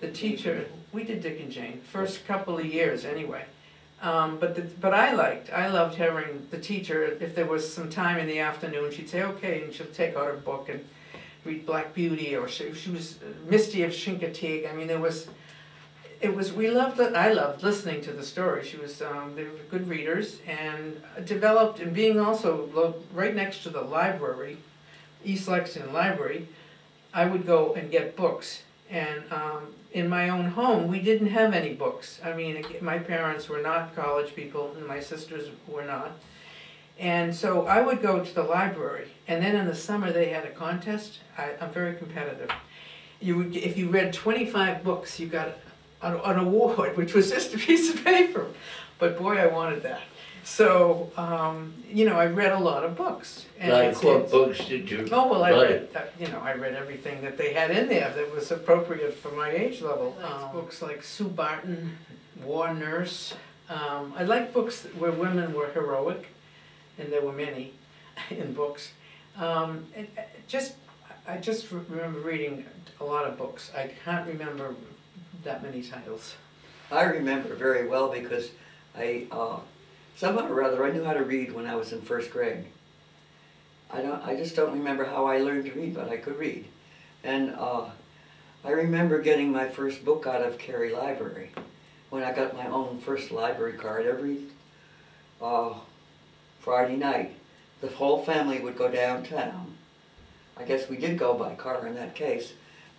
the teacher, we did Dick and Jane, first couple of years anyway. Um, but the, but I liked, I loved hearing the teacher, if there was some time in the afternoon, she'd say, okay, and she'll take out her book and read Black Beauty, or she, she was Misty of Chincoteague. I mean, there was, it was, we loved, I loved listening to the story. She was, um, they were good readers, and developed, and being also right next to the library, East Lexington Library, I would go and get books. And um, in my own home, we didn't have any books. I mean, my parents were not college people, and my sisters were not. And so I would go to the library, and then in the summer they had a contest. I, I'm very competitive. You would, if you read twenty-five books, you got an, an award, which was just a piece of paper. But boy, I wanted that. So, um, you know, I read a lot of books. And like what books did you Oh, well, I like? read, uh, you know, I read everything that they had in there that was appropriate for my age level. Um, books like Sue Barton, War Nurse. Um, I like books where women were heroic, and there were many in books. Um, and just, I just remember reading a lot of books. I can't remember that many titles. I remember very well because I, uh, somehow or other, I knew how to read when I was in first grade. I don't. I just don't remember how I learned to read, but I could read. And uh, I remember getting my first book out of Cary Library when I got my own first library card every uh, Friday night. The whole family would go downtown. I guess we did go by car in that case.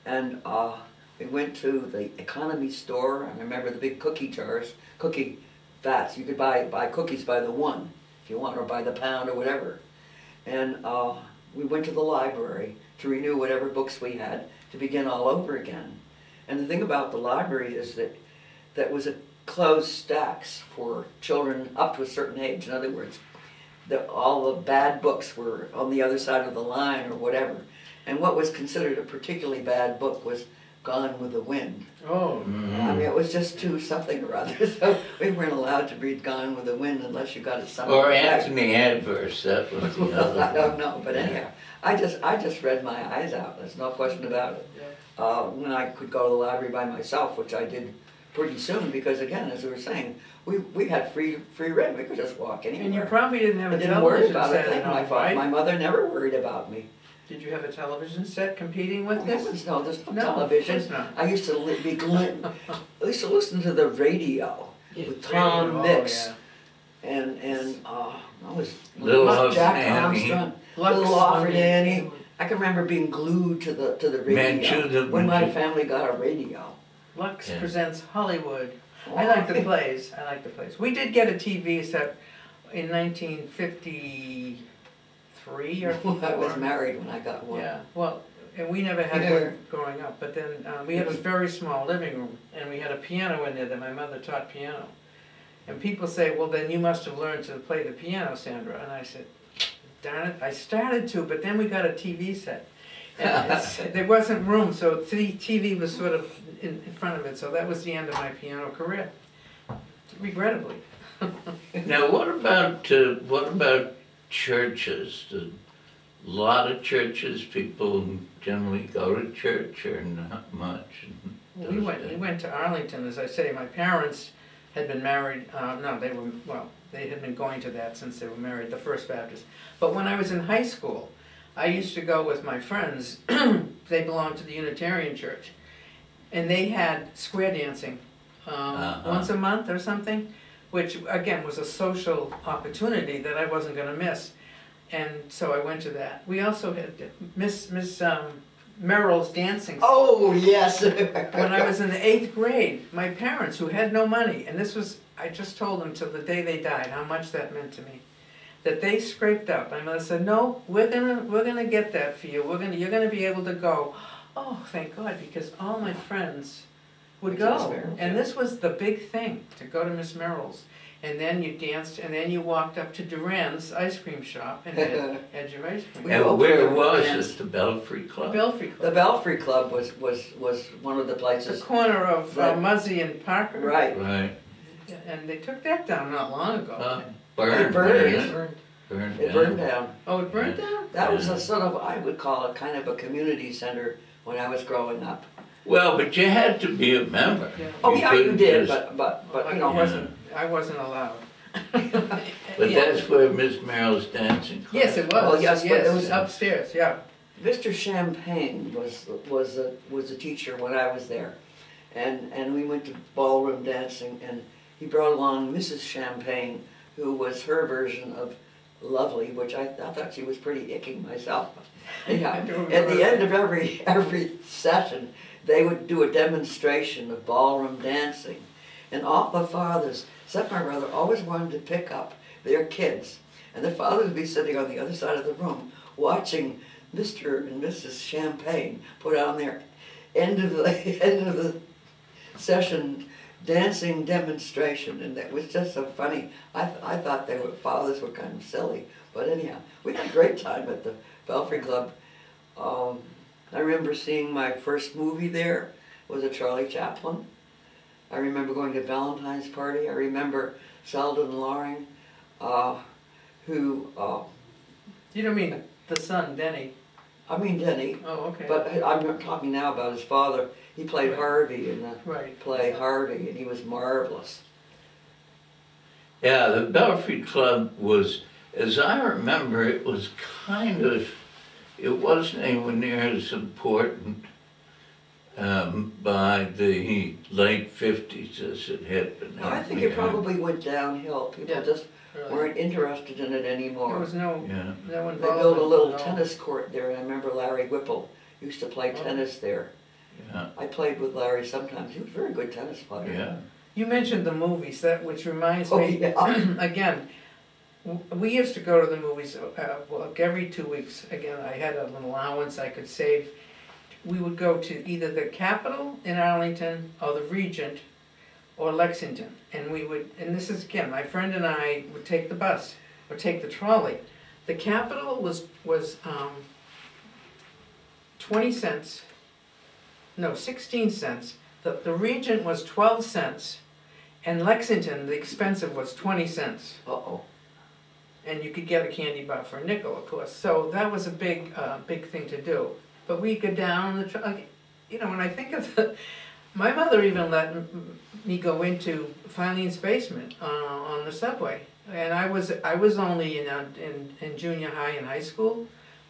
And uh, we went to the economy store. I remember the big cookie jars, cookie vats. You could buy, buy cookies by the one, if you want, or by the pound or whatever. And uh, we went to the library to renew whatever books we had to begin all over again. And the thing about the library is that that was a closed stacks for children up to a certain age. In other words, the, all the bad books were on the other side of the line or whatever. And what was considered a particularly bad book was Gone with the Wind. Oh. Mm-hmm. I mean, it was just too something or other. So we weren't allowed to read Gone with the Wind unless you got it somewhere. Or Anthony Adverse, that was the other one. I don't know, but anyhow, I just, I just read my eyes out. There's no question about it. Uh, when I could go to the library by myself, which I did pretty soon, because again, as we were saying, we we had free free rent. We could just walk anywhere. And you probably didn't have a television set. I didn't worry about a thing. My, right? my mother never worried about me. Did you have a television set competing with oh, this? Heavens, no, there's no, no television. Not. I used to be glint. I used to listen to the radio yeah, with Tom radio, Mix, oh, yeah. and and uh, I was Little Love Jack Armstrong, Little Offer Danny. I can remember being glued to the to the radio the when my family got a radio. Lux yeah. presents Hollywood. Oh. I like the plays. I like the plays. We did get a T V set in nineteen fifty-three or four. I was married when I got one. Yeah. Well, and we never had one growing up. But then uh, we had a very small living room, and we had a piano in there that my mother taught piano. And people say, "Well, then you must have learned to play the piano, Sandra." And I said, "Darn it, I started to, but then we got a T V set." There wasn't room, so the T V was sort of in, in front of it, so that was the end of my piano career, regrettably. Now, what about uh, what about churches? Did a lot of churches, people generally go to church or not much? We went, we went to Arlington, as I say. My parents had been married, uh, no, they were, well, they had been going to that since they were married, the First Baptist. But when I was in high school, I used to go with my friends. They belonged to the Unitarian Church, and they had square dancing um, uh-huh. once a month or something, which again was a social opportunity that I wasn't going to miss, and so I went to that. We also had Miss Miss um, Merrill's dancing school. Oh yes! When I was in the eighth grade, my parents, who had no money, and this was, I just told them till the day they died how much that meant to me. That they scraped up. My mother said, "No, we're gonna we're gonna get that for you. We're gonna you're gonna be able to go." Oh, thank God, because all my friends would go, and this was the big thing, to go to Miss Merrill's, and then you danced, and then you walked up to Durand's ice cream shop and had, had your ice cream. And where was this? The Belfry Club. The Belfry Club. The Belfry Club was was was one of the places. The corner of uh, Muzzy and Parker. Right. Right. And they took that down not long ago. Uh, Burned, it burned. Burned. It, burned. Burned, it burned down. Oh, it burned down? That was a sort of, I would call it kind of a community center when I was growing up. Well, but you had to be a member. Yeah. Oh, you yeah, you did, just, but, but, but, you know. I wasn't, I wasn't allowed. But yeah. That's where Miss Merrill's dancing class. Yes, it was. Well, yes, yes, it was upstairs, yeah. Mister Champagne was, was, a, was a teacher when I was there. And, and we went to ballroom dancing, and he brought along Missus Champagne, who was her version of Lovely, which I, I thought she was pretty icky myself. Yeah. At the end of every every session, they would do a demonstration of ballroom dancing. And all the fathers, except my brother, always wanted to pick up their kids. And the fathers would be sitting on the other side of the room watching Mister and Missus Champagne put on their end of the end of the session dancing demonstration, and that was just so funny. I, th I thought they were, fathers were kind of silly, but anyhow, we had a great time at the Belfry Club. Um, I remember seeing my first movie there. It was a Charlie Chaplin. I remember going to Valentine's party. I remember Selden Loring, uh, who... Uh, you don't mean the son, Denny? I mean Denny. Oh, okay. But I'm not talking now about his father. He played right. Harvey in the right. play Harvey, and he was marvelous. Yeah, the Belfry Club was, as I remember, it was kind of, it wasn't anywhere near as important Um, by the late fifties as it had been. No, I think it probably went downhill. People yeah, just really. weren't interested in it anymore. There was no, yeah. no one. They built a little tennis court there, and I remember Larry Whipple used to play oh. tennis there. Yeah. I played with Larry sometimes. He was a very good tennis player. Yeah. You mentioned the movies, that which reminds oh, me, yeah. again, we used to go to the movies uh, well, every two weeks. Again, I had an allowance I could save. We would go to either the Capitol in Arlington or the Regent or Lexington, and we would, and this is again, my friend and I would take the bus or take the trolley. The Capitol was was um, twenty cents, no, sixteen cents. The, the Regent was twelve cents, and Lexington, the expensive, was twenty cents. Uh-oh. And you could get a candy bar for a nickel, of course. So that was a big, uh, big thing to do. But we go down the, you know, when I think of the, my mother even let me go into Filene's basement uh, on the subway, and I was I was only in in, in junior high and high school,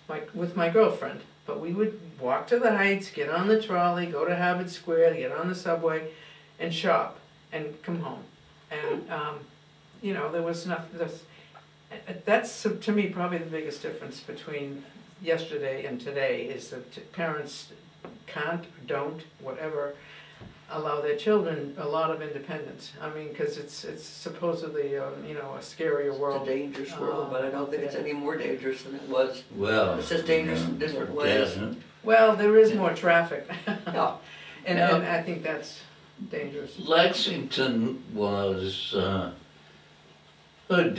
my, with my girlfriend. But we would walk to the Heights, get on the trolley, go to Harvard Square, get on the subway, and shop, and come home. And um, you know, there was nothing. That's to me probably the biggest difference between yesterday and today, is that parents can't, don't, whatever, allow their children a lot of independence. I mean, because it's it's supposedly um, you know, a scarier world. It's a dangerous world, uh, but I don't think it's any more dangerous than it was. Well, it's just dangerous yeah, in different ways. Well, there is more traffic. yeah. and, now, and I think that's dangerous. Lexington was uh,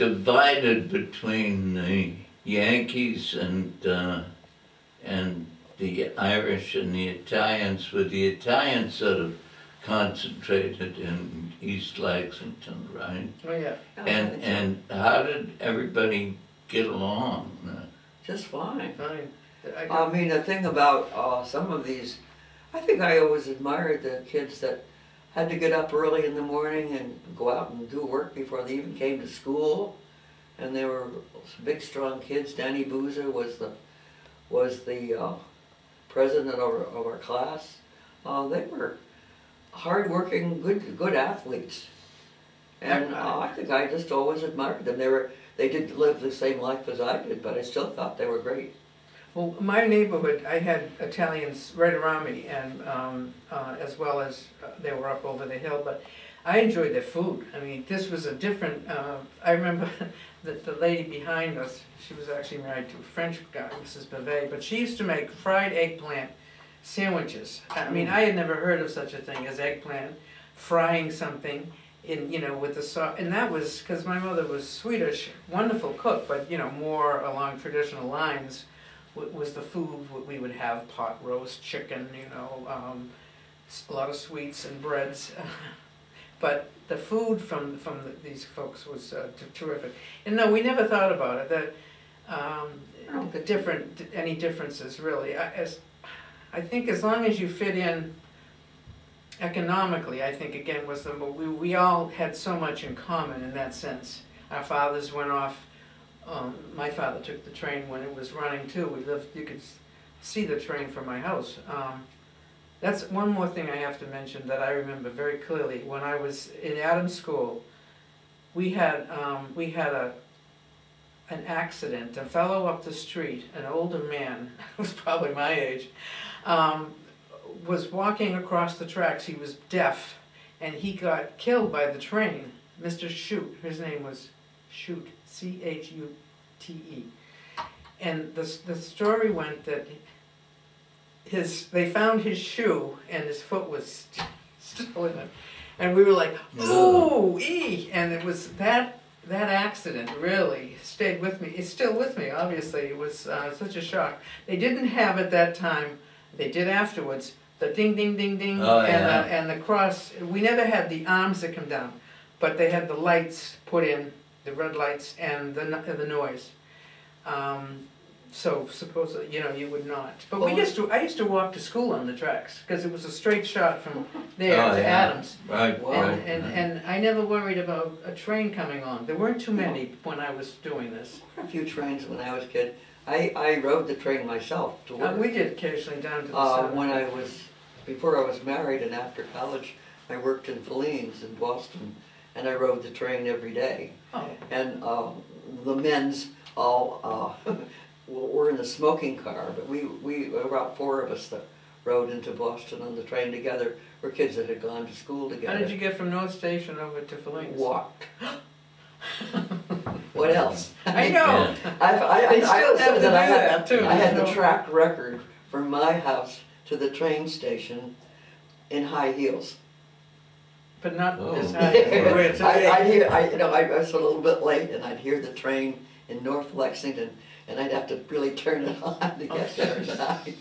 divided between the Yankees and uh, and the Irish and the Italians, with the Italians sort of concentrated in East Lexington, right? Oh yeah. And and how did everybody get along? Just fine. Fine. I, I mean, the thing about uh, some of these, I think I always admired the kids that had to get up early in the morning and go out and do work before they even came to school. And they were big, strong kids. Danny Boozer was the was the uh, president of our, of our class. Uh, they were hard-working, good good athletes, and uh, I think I just always admired them. They were they didn't live the same life as I did, but I still thought they were great. Well, my neighborhood, I had Italians right around me, and um, uh, as well as uh, they were up over the hill, but I enjoyed their food. I mean, this was a different, uh, I remember that the lady behind us, she was actually married to a French guy, Missus Bevet, but she used to make fried eggplant sandwiches. I mean, I had never heard of such a thing as eggplant, frying something in, you know, with the sauce. And that was, because my mother was Swedish, wonderful cook, but, you know, more along traditional lines was the food. We would have pot roast, chicken, you know, um, a lot of sweets and breads. But the food from from the, these folks was uh, terrific, and no, we never thought about it. That um, the different any differences really. I, as I think, as long as you fit in economically, I think again was the we we all had so much in common in that sense. Our fathers went off. Um, my father took the train when it was running too. We lived. You could see the train from my house. Um, That's one more thing I have to mention that I remember very clearly. When I was in Adams School, we had um, we had a an accident. A fellow up the street, an older man, who was probably my age, um, was walking across the tracks. He was deaf, and he got killed by the train. Mister Chute, his name was Chute, C H U T E. And the the story went that His, they found his shoe, and his foot was toilet. And we were like, ooh, ee. And it was that that accident really stayed with me. It's still with me, obviously. It was uh, such a shock. They didn't have at that time, they did afterwards, the ding, ding, ding, ding, oh, and, yeah. the, and the cross. We never had the arms that come down, but they had the lights put in, the red lights and the, the noise. Um, so supposedly, you know, you would not. But well, we used to, I used to walk to school on the tracks because it was a straight shot from there oh, to yeah. Adams. Right. And, right. And, and I never worried about a train coming on. There weren't too many no. when I was doing this. There were a few trains when I was a kid. I, I rode the train myself to work. Uh, we did occasionally down to the uh, When I was, before I was married and after college, I worked in Feline's in Boston, and I rode the train every day. Oh. And uh, the men's all uh, were in a smoking car, but we, we about four of us that rode into Boston on the train together were kids that had gone to school together. How did you get from North Station over to Feline's? Walked. What else? I know. I've, I, I, I, I, that that I had, too, I had the track record from my house to the train station in high heels. But not oh. as high as you I, I hear. I, you know, I was a little bit late, and I'd hear the train in North Lexington, and I'd have to really turn it on to get there in time.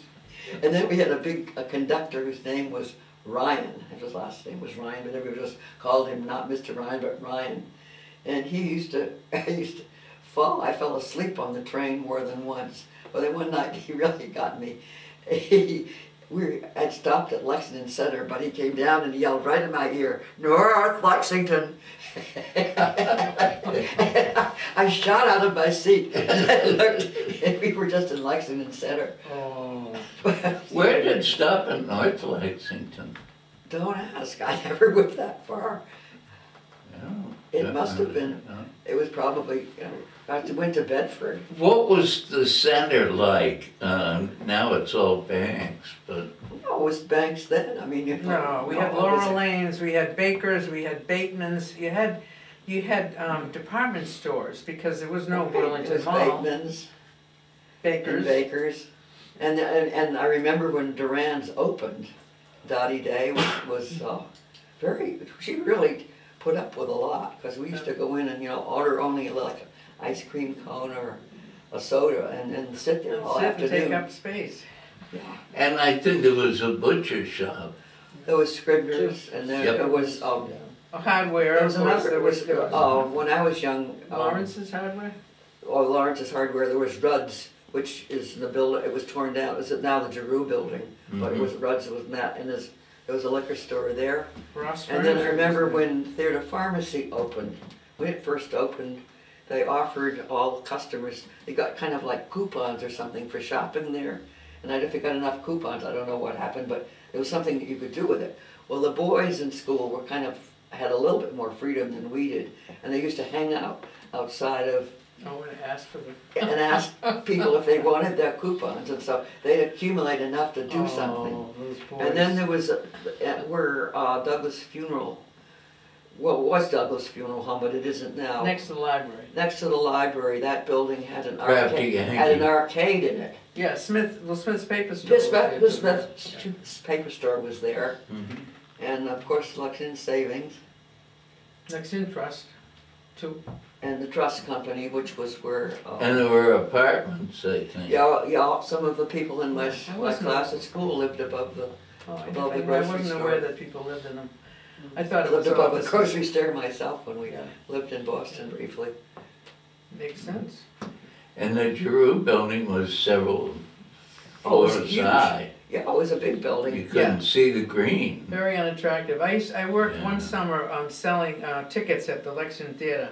And then we had a big a conductor whose name was Ryan. His last name was Ryan, but everybody just called him not Mister Ryan, but Ryan. And he used to, I used to fall, I fell asleep on the train more than once. Well, then one night he really got me. He, we, I'd stopped at Lexington Center, but he came down and yelled right in my ear, "North Lexington!" I, I shot out of my seat and I looked, and we were just in Lexington Center. Oh. Where did stop in North Lexington? Don't ask, I never went that far. No, it must have been, no. it was probably, you know, I went to Bedford. What was the center like? Uh, now it's all banks, but... No, it was banks then, I mean... You know, no, we no, had Laurel Lanes, we had Bakers, we had Bateman's, you had you had um, department stores because there was no okay. Burlington Mall. Bateman's, Bakers. And Bakers, and, and, and I remember when Duran's opened, Dottie Day was, was uh, very, she really... put up with a lot, because we used to go in and, you know, order only like an ice cream cone or a soda and then sit there all afternoon. Take up space. Yeah. And I think there was a butcher shop. There was Scribner's, and there, yep. there was... Um, yeah. A hardware. There was another, there was, uh, when I was young... Um, Lawrence's Hardware? Oh, Lawrence's Hardware. There was Rudd's, which is the building, it was torn down. It was now the Giroux building, mm-hmm. but it was Rudd's, it was Matt and his... There was a liquor store there. Ross and then I remember when Theater Pharmacy opened, when it first opened, they offered all customers, they got kind of like coupons or something for shopping there. And I don't think I got enough coupons, I don't know what happened, but it was something that you could do with it. Well, the boys in school were kind of, had a little bit more freedom than we did. And they used to hang out outside of Oh, and ask for them. And ask people if they wanted their coupons, and so they'd accumulate enough to do oh, something. Those boys. And then there was a, where uh, Douglas Funeral, well, it was Douglas Funeral Home, but it isn't now. Next to the library. Next to the library, that building had an arcade. Had an arcade in it. Yeah, Smith. Well, Smith's paper store. The, Smith, the Smith's yeah. paper store was there, mm-hmm. and of course Lexington Savings, Lexington Trust, too. And the trust company, which was where... Uh, and there were apartments, I think. Yeah, yeah. Some of the people in my, my class at school lived above the, oh, above I, the grocery store. I wasn't store. aware that people lived in them. I thought I it lived was above the grocery store myself when we yeah. lived in Boston briefly. Makes sense. And the Giroux building was several oh, floors high. Yeah, it was a big building. You couldn't yeah. see the green. Very unattractive. I, used, I worked yeah. one summer um, selling uh, tickets at the Lexington Theater.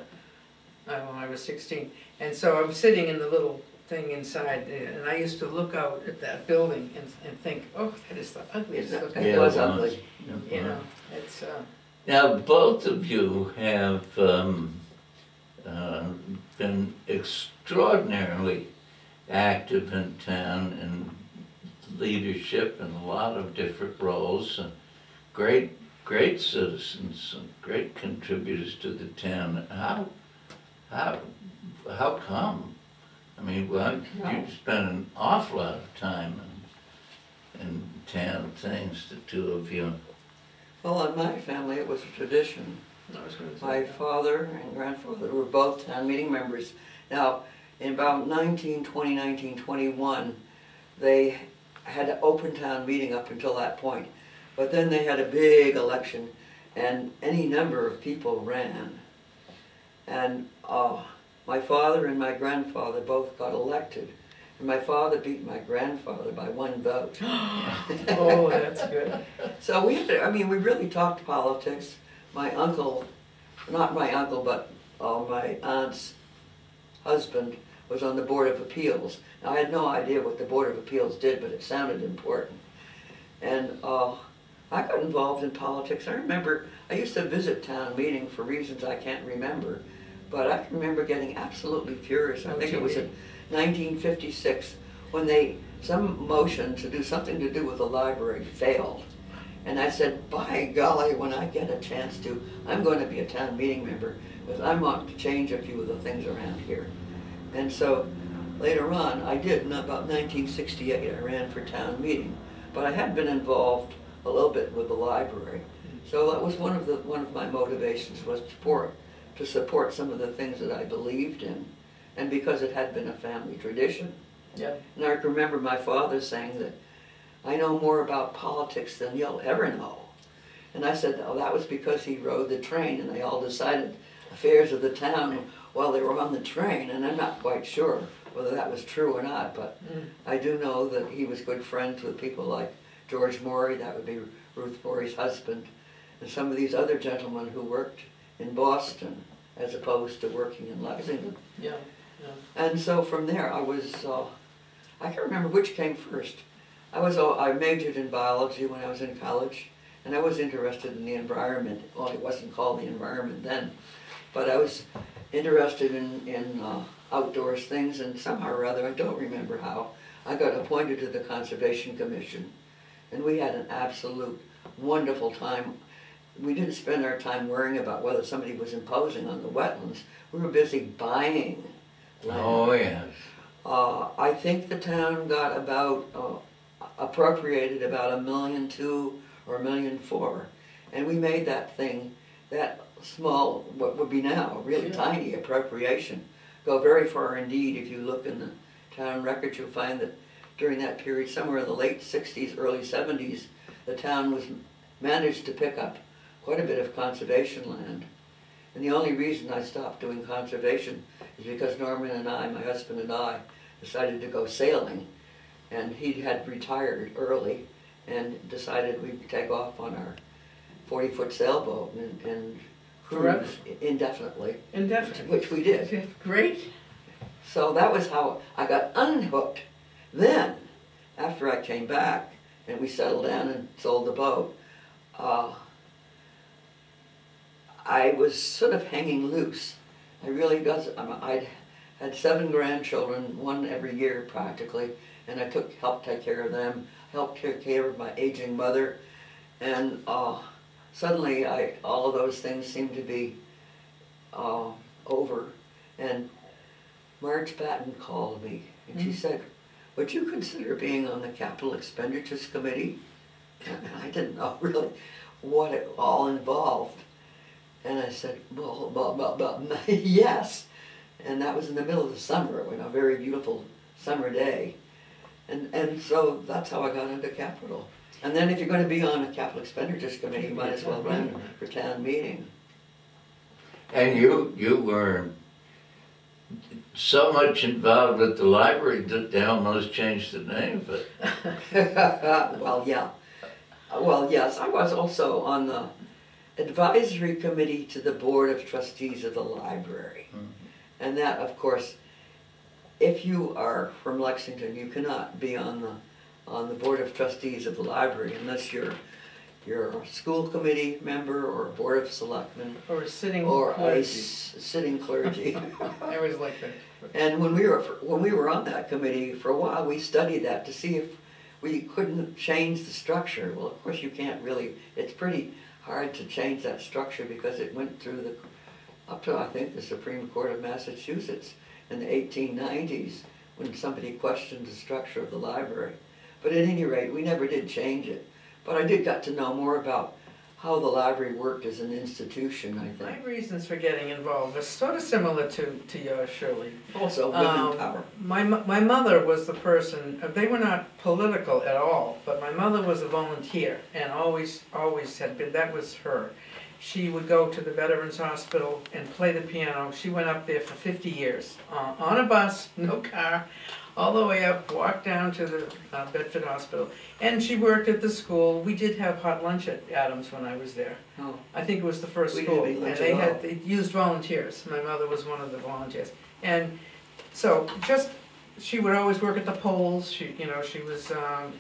When I was sixteen, and so I was sitting in the little thing inside, and I used to look out at that building and, and think, "Oh, that is the ugliest looking." Yeah, it was ugly. Yeah. You know, it's. Uh, now both of you have um, uh, been extraordinarily active in town in leadership in a lot of different roles, and great, great citizens, and great contributors to the town. How? How, how come? I mean, well, you spent an awful lot of time in, in town things, the two of you. Well, in my family, it was a tradition. I was going to say my that. father and grandfather were both town meeting members. Now, in about nineteen twenty, nineteen twenty-one, they had an open town meeting up until that point. But then they had a big election, and any number of people ran. And uh, my father and my grandfather both got elected. And my father beat my grandfather by one vote. Oh, that's good. So we had to, I mean, we really talked politics. My uncle, not my uncle, but uh, my aunt's husband was on the Board of Appeals. Now, I had no idea what the Board of Appeals did, but it sounded important. And uh, I got involved in politics. I remember, I used to visit town meeting for reasons I can't remember, but I can remember getting absolutely furious. I think it was in nineteen fifty-six when they, some motion to do something to do with the library failed. And I said, by golly, when I get a chance to, I'm going to be a town meeting member, because I want to change a few of the things around here. And so later on, I did, in about nineteen sixty-eight, I ran for town meeting. But I had been involved a little bit with the library. So that was one of, the, one of my motivations, was to support, to support some of the things that I believed in, and because it had been a family tradition. Yeah. And I remember my father saying that, I know more about politics than you'll ever know. And I said, oh, that was because he rode the train and they all decided affairs of the town while they were on the train, and I'm not quite sure whether that was true or not, but mm. I do know that he was good friends with people like George Morey, that would be Ruth Morey's husband, and some of these other gentlemen who worked in Boston as opposed to working in Lexington. Yeah. Yeah. And so from there I was, uh, I can't remember which came first. I was, uh, I majored in biology when I was in college, and I was interested in the environment. Well, it wasn't called the environment then, but I was interested in, in uh, outdoors things, and somehow or other, I don't remember how, I got appointed to the Conservation Commission, and we had an absolute wonderful time. We didn't spend our time worrying about whether somebody was imposing on the wetlands. We were busy buying land. Oh, yes. Uh, I think the town got about, uh, appropriated about a million two or a million four, and we made that thing, that small, what would be now really yeah. tiny appropriation, go very far indeed. If you look in the town records, you'll find that during that period, somewhere in the late sixties, early seventies, the town was managed to pick up quite a bit of conservation land. And the only reason I stopped doing conservation is because Norman and I, my husband and I, decided to go sailing. And he had retired early and decided we'd take off on our forty-foot sailboat and, and cruise Forever. indefinitely. Indefinitely. Which we did. Great. So that was how I got unhooked. Then, after I came back and we settled down and sold the boat, uh, I was sort of hanging loose. I really got, I had seven grandchildren, one every year practically, and I took, helped take care of them, helped take care of my aging mother, and uh, suddenly I, all of those things seemed to be uh, over. And Marge Patton called me, and mm-hmm. she said, would you consider being on the Capital Expenditures Committee? And I didn't know really what it all involved. And I said, well, blah, blah, blah, blah. Yes. And that was in the middle of the summer, on a very beautiful summer day. And, and so that's how I got into capital. And then if you're going to be on a capital expenditures committee, you might as well run for town meeting. And you, you were so much involved at the library that they almost changed the name of it. Well, yeah. Well, yes, I was also on the advisory committee to the Board of Trustees of the library. Mm-hmm. And that, of course, if you are from Lexington, you cannot be on the on the Board of Trustees of the library unless you're you're a school committee member or a board of selectmen or a sitting or clergy. a s sitting clergy. I always like that. And when we were when we were on that committee for a while, we studied that to see if we couldn't change the structure. Well, of course, you can't really. It's pretty hard to change that structure because it went through the up to I think the Supreme Court of Massachusetts. In the eighteen nineties, when somebody questioned the structure of the library. But at any rate, we never did change it. But I did got to know more about how the library worked as an institution, I think. My reasons for getting involved was sort of similar to, to yours, Shirley. Also, women um, power. My, my mother was the person, they were not political at all, but my mother was a volunteer and always, always had been, that was her. She would go to the Veterans Hospital and play the piano. She went up there for fifty years, uh, on a bus, no car, all the way up, walked down to the uh, Bedford Hospital. And she worked at the school. We did have hot lunch at Adams when I was there. Oh. I think it was the first we school. And they had they used volunteers. My mother was one of the volunteers. And so just, she would always work at the polls. She, you know, she was, um,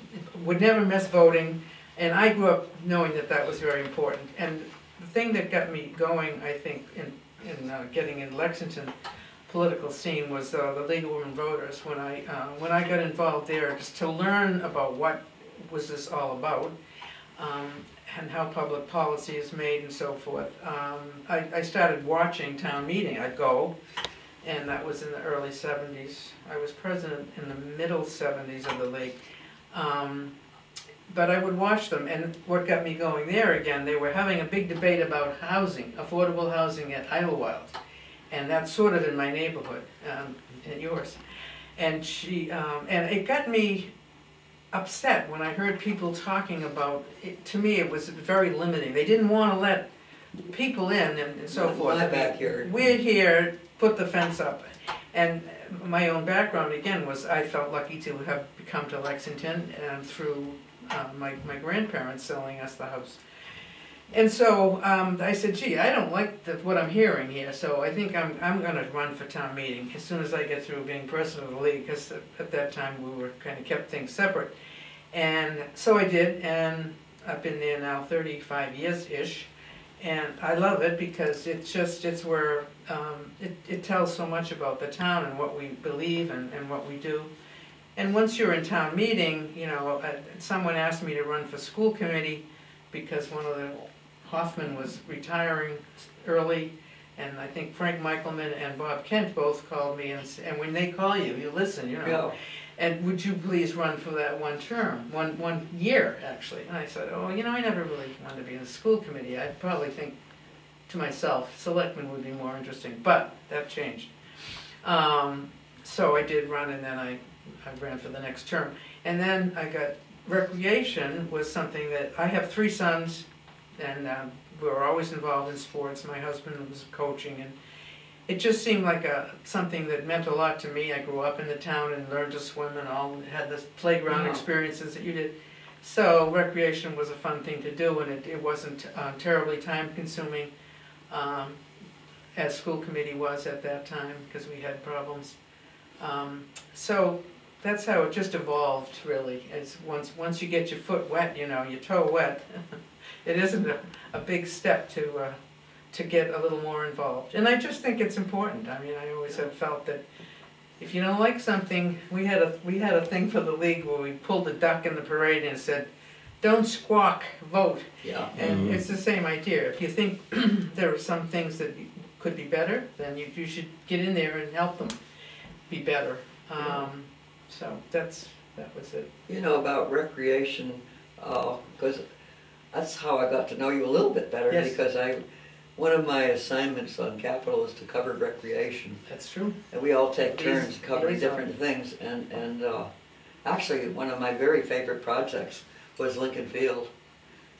would never miss voting. And I grew up knowing that that was very important. And the thing that got me going, I think, in, in uh, getting in Lexington political scene was uh, the League of Women Voters. When I uh, when I got involved there, just to learn about what was this all about, um, and how public policy is made and so forth. Um, I, I started watching town meeting. I'd go, and that was in the early seventies. I was president in the middle seventies of the league. Um, But I would watch them, and what got me going there again, they were having a big debate about housing, affordable housing at Idlewild, and that's sort of in my neighborhood, um, and yours. And she, um, and it got me upset when I heard people talking about it. To me, it was very limiting. They didn't want to let people in, and, and so forth. My backyard. We're here. Put the fence up. And my own background again was I felt lucky to have come to Lexington and through. Uh, my, my grandparents selling us the house. And so um, I said, gee, I don't like the, what I'm hearing here, so I think I'm, I'm going to run for town meeting as soon as I get through being president of the league, because at that time we were kind of kept things separate. And so I did, and I've been there now thirty-five years-ish, and I love it because it's just, it's where, um, it, it tells so much about the town and what we believe and, and what we do. And once you're in town meeting, you know, uh, someone asked me to run for school committee because one of the Hoffman was retiring early, and I think Frank Michaelman and Bob Kent both called me, and, and when they call you, you listen, you know. Go. And would you please run for that one term, one, one year, actually. And I said, oh, you know, I never really wanted to be in the school committee. I probably think to myself, selectmen would be more interesting, but that changed. Um, so I did run, and then I... I ran for the next term. And then I got, recreation was something that, I have three sons, and um, we were always involved in sports. My husband was coaching, and it just seemed like a, something that meant a lot to me. I grew up in the town and learned to swim and all, had the playground wow. experiences that you did. So recreation was a fun thing to do, and it, it wasn't uh, terribly time-consuming, um, as school committee was at that time, because we had problems. Um, so... That's how it just evolved, really. It's once once you get your foot wet, you know, your toe wet, it isn't a, a big step to uh, to get a little more involved. And I just think it's important. I mean, I always have felt that if you don't like something, we had a we had a thing for the league where we pulled a duck in the parade and said, "Don't squawk, vote." Yeah. And mm-hmm. it's the same idea. If you think there are some things that could be better, then you you should get in there and help them be better. Um, yeah. So that's that was it. You know about recreation, because uh, that's how I got to know you a little bit better. Yes. Because I, one of my assignments on Capitol is to cover recreation. That's true. And we all take it turns is, covering different awesome. things. And and uh, actually, one of my very favorite projects was Lincoln Field,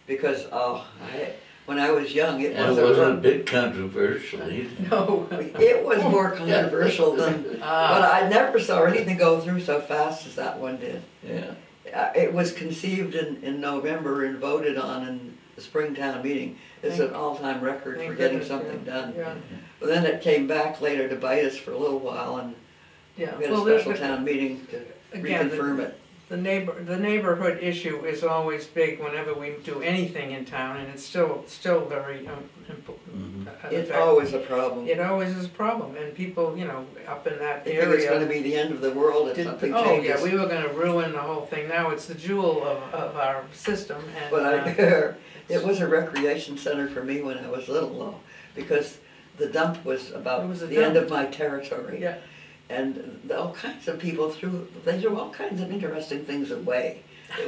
because uh, I. When I was young, it and wasn't, it wasn't a bit controversial either. No, it was more controversial than, ah. but I never saw anything go through so fast as that one did. Yeah, it was conceived in, in November and voted on in the spring town meeting. It's Thank an all-time record for getting something yeah. done. Yeah. But then it came back later to bite us for a little while, and yeah. we had well, a special the, town meeting to again, reconfirm the, it. The neighbor, the neighborhood issue is always big whenever we do anything in town, and it's still still very um, important. Mm-hmm. It's always a problem. It always is a problem, and people, you know, up in that they area. Think it's going to be the end of the world if did, something oh, changes. Oh yeah, we were going to ruin the whole thing. Now it's the jewel of, of our system. And, but I hear uh, it was a recreation center for me when I was little, though, because the dump was about was the dump. end of my territory. Yeah. And all kinds of people threw, they threw all kinds of interesting things away.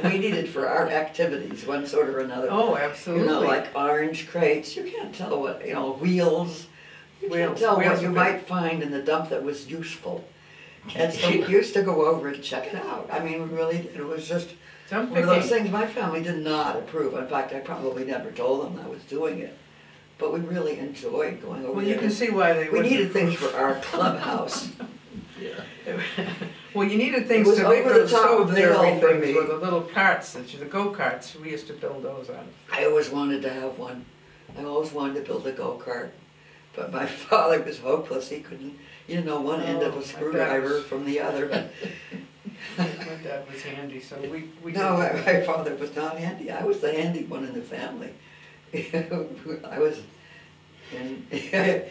We need it for our activities, one sort or another. Oh, absolutely. You know, like orange crates. You can't tell what, you know, wheels. You wheels, can't tell what you might find in the dump that was useful. And so we used to go over and check it out. I mean, really, it was just one of those things my family did not approve. In fact, I probably never told them I was doing it. But we really enjoyed going over well, there. Well, you can see why they We needed things for our clubhouse. Yeah. Well, you needed things to make the top of their own things with the little carts, that you, the go-karts. We used to build those out. I always wanted to have one. I always wanted to build a go-kart. But my father was hopeless. He couldn't, you know, one oh, end of a screwdriver was... from the other. But my dad was handy, so we... we no, my, my father was not handy. I was the handy one in the family. I was, and I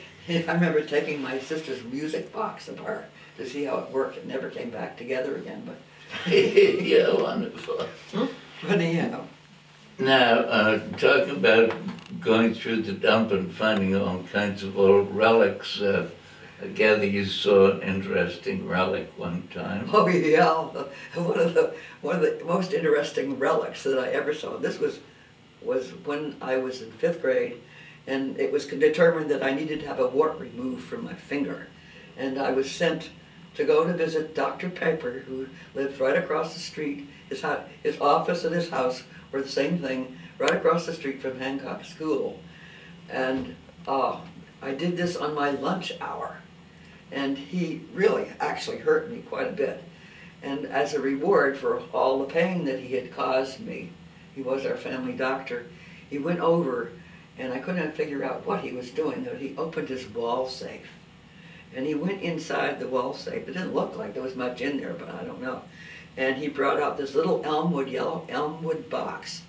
remember taking my sister's music box apart to see how it worked. It never came back together again, but... Yeah, wonderful. But anyhow. Now, uh, talking about going through the dump and finding all kinds of old relics, uh, I gather you saw an interesting relic one time. Oh, yeah. One of the, one of the most interesting relics that I ever saw. This was... was when I was in fifth grade, and it was determined that I needed to have a wart removed from my finger. And I was sent to go to visit Doctor Piper, who lived right across the street. His, his office and his house were the same thing, right across the street from Hancock School. And uh, I did this on my lunch hour, and he really actually hurt me quite a bit. And as a reward for all the pain that he had caused me, he was our family doctor. He went over, and I couldn't figure out what he was doing, but he opened his wall safe. And he went inside the wall safe. It didn't look like there was much in there, but I don't know. And he brought out this little elmwood, yellow elmwood box.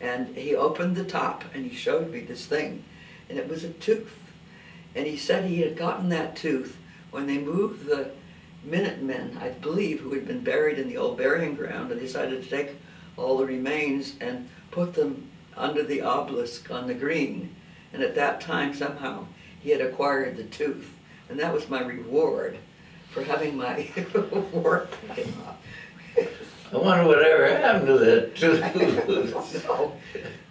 And he opened the top, and he showed me this thing. And it was a tooth. And he said he had gotten that tooth when they moved the Minutemen, I believe, who had been buried in the old burying ground, and decided to take all the remains and put them under the obelisk on the green. And at that time, somehow, he had acquired the tooth. And that was my reward for having my work. I wonder whatever happened to that tooth. No.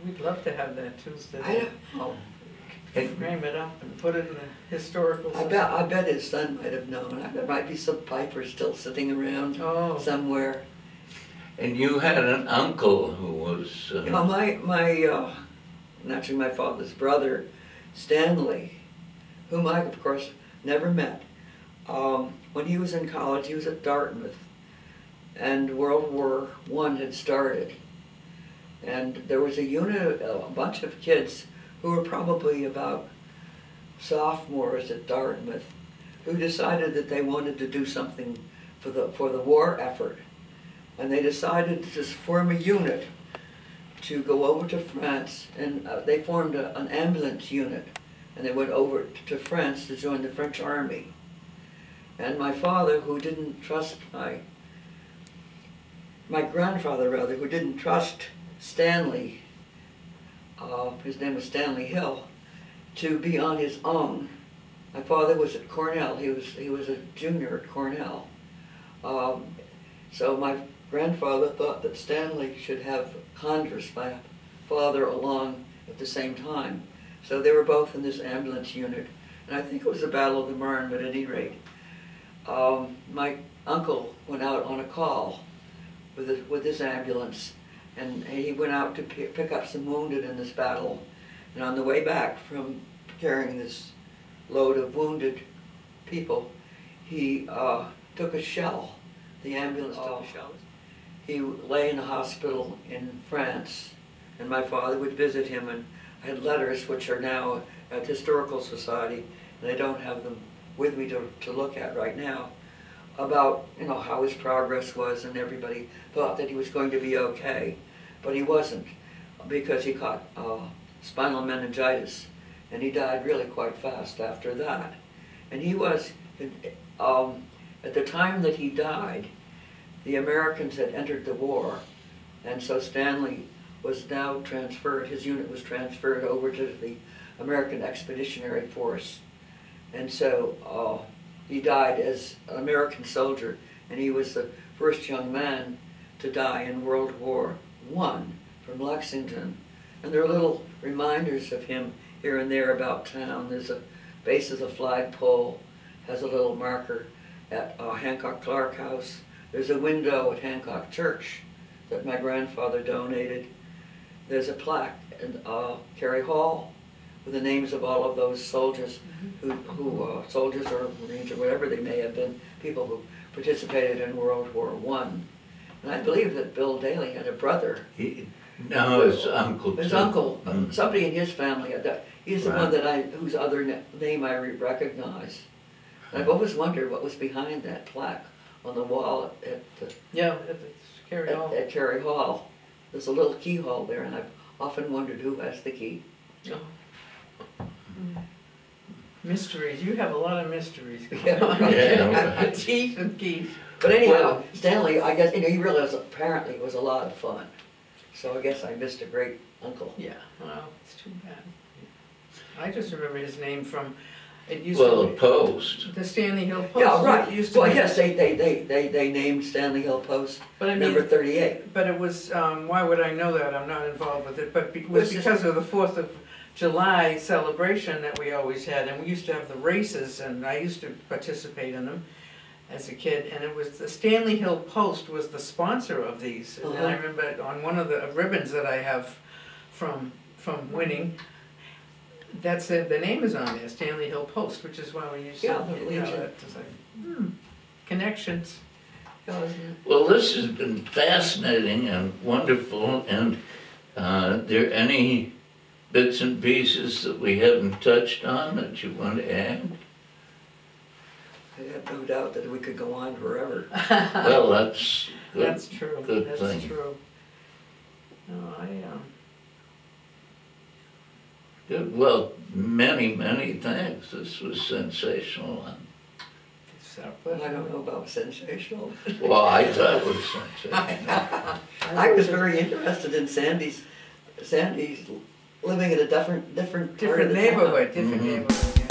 We'd love to have that tooth. I don't know. Frame it up and put it in a historical I bet, I bet his son might have known. There might be some Piper still sitting around oh. somewhere. And you had an uncle who was... Uh... Well, my, my uh, actually my father's brother, Stanley, whom I, of course, never met. Um, when he was in college, he was at Dartmouth, and World War One had started. And there was a unit, a bunch of kids who were probably about sophomores at Dartmouth, who decided that they wanted to do something for the, for the war effort. And they decided to just form a unit to go over to France, and uh, they formed a, an ambulance unit, and they went over to France to join the French army. And my father, who didn't trust my, my grandfather rather, who didn't trust Stanley, uh, his name was Stanley Hill, to be on his own. My father was at Cornell, he was, he was a junior at Cornell. Um, so my grandfather thought that Stanley should have Congress, my father, along at the same time. So they were both in this ambulance unit. And I think it was the Battle of the Marne, but at any rate, um, my uncle went out on a call with, a, with his ambulance, and he went out to pick up some wounded in this battle. And on the way back from carrying this load of wounded people, he uh, took a shell. The ambulance took a shell. He lay in a hospital in France, and my father would visit him, and I had letters which are now at the Historical Society, and I don't have them with me to, to look at right now, about, you know, how his progress was, and everybody thought that he was going to be okay, but he wasn't, because he caught uh, spinal meningitis, and he died really quite fast after that. And he was, um, at the time that he died, the Americans had entered the war, and so Stanley was now transferred, his unit was transferred over to the American Expeditionary Force. And so uh, he died as an American soldier, and he was the first young man to die in World War One from Lexington. And there are little reminders of him here and there about town. There's a base of the flagpole, has a little marker at uh, Hancock Clark House. There's a window at Hancock Church that my grandfather donated. There's a plaque in uh, Carey Hall with the names of all of those soldiers, who, who uh, soldiers or Marines or whatever they may have been, people who participated in World War One. And I believe that Bill Daley had a brother. He, no, his uncle. His too. uncle, mm. somebody in his family had that. He's right. the one that I, whose other name I recognize. And I've always wondered what was behind that plaque on the wall at, at the, yeah, at, Carey at, Hall. at Carey Hall. There's a little keyhole there, and I've often wondered who has the key. Oh. Mysteries. You have a lot of mysteries. Yeah. Yeah. Teeth and keys. But anyhow, Stanley, I guess, you know, you realize apparently it was a lot of fun. So I guess I missed a great uncle. Yeah. Well, it's too bad. I just remember his name from it used well, to be, the Post. The Stanley Hill Post. Yeah, right. It used to well, be, yes, they, they they they they named Stanley Hill Post but I mean, number thirty-eight. But it was um, why would I know that? I'm not involved with it. But be, it was because just, of the Fourth of July celebration that we always had, and we used to have the races, and I used to participate in them as a kid, and it was the Stanley Hill Post was the sponsor of these, and uh-huh. I remember on one of the ribbons that I have from from winning, that's it, the name is on there, Stanley Hill Post, which is why we used yeah, to, you know, that was like, hmm, connections. Well, this has been fascinating and wonderful, and uh, there any bits and pieces that we haven't touched on that you want to add? I have no doubt that we could go on forever. Well, that's good, that's true. Good that's thing. true. No, I am. Um... Good. Well, many, many thanks. This was sensational. Well, I don't know about sensational. Well, I thought it was sensational. I was very interested in Sandy's, Sandy's. living in a different, different, different neighborhood, different neighborhood.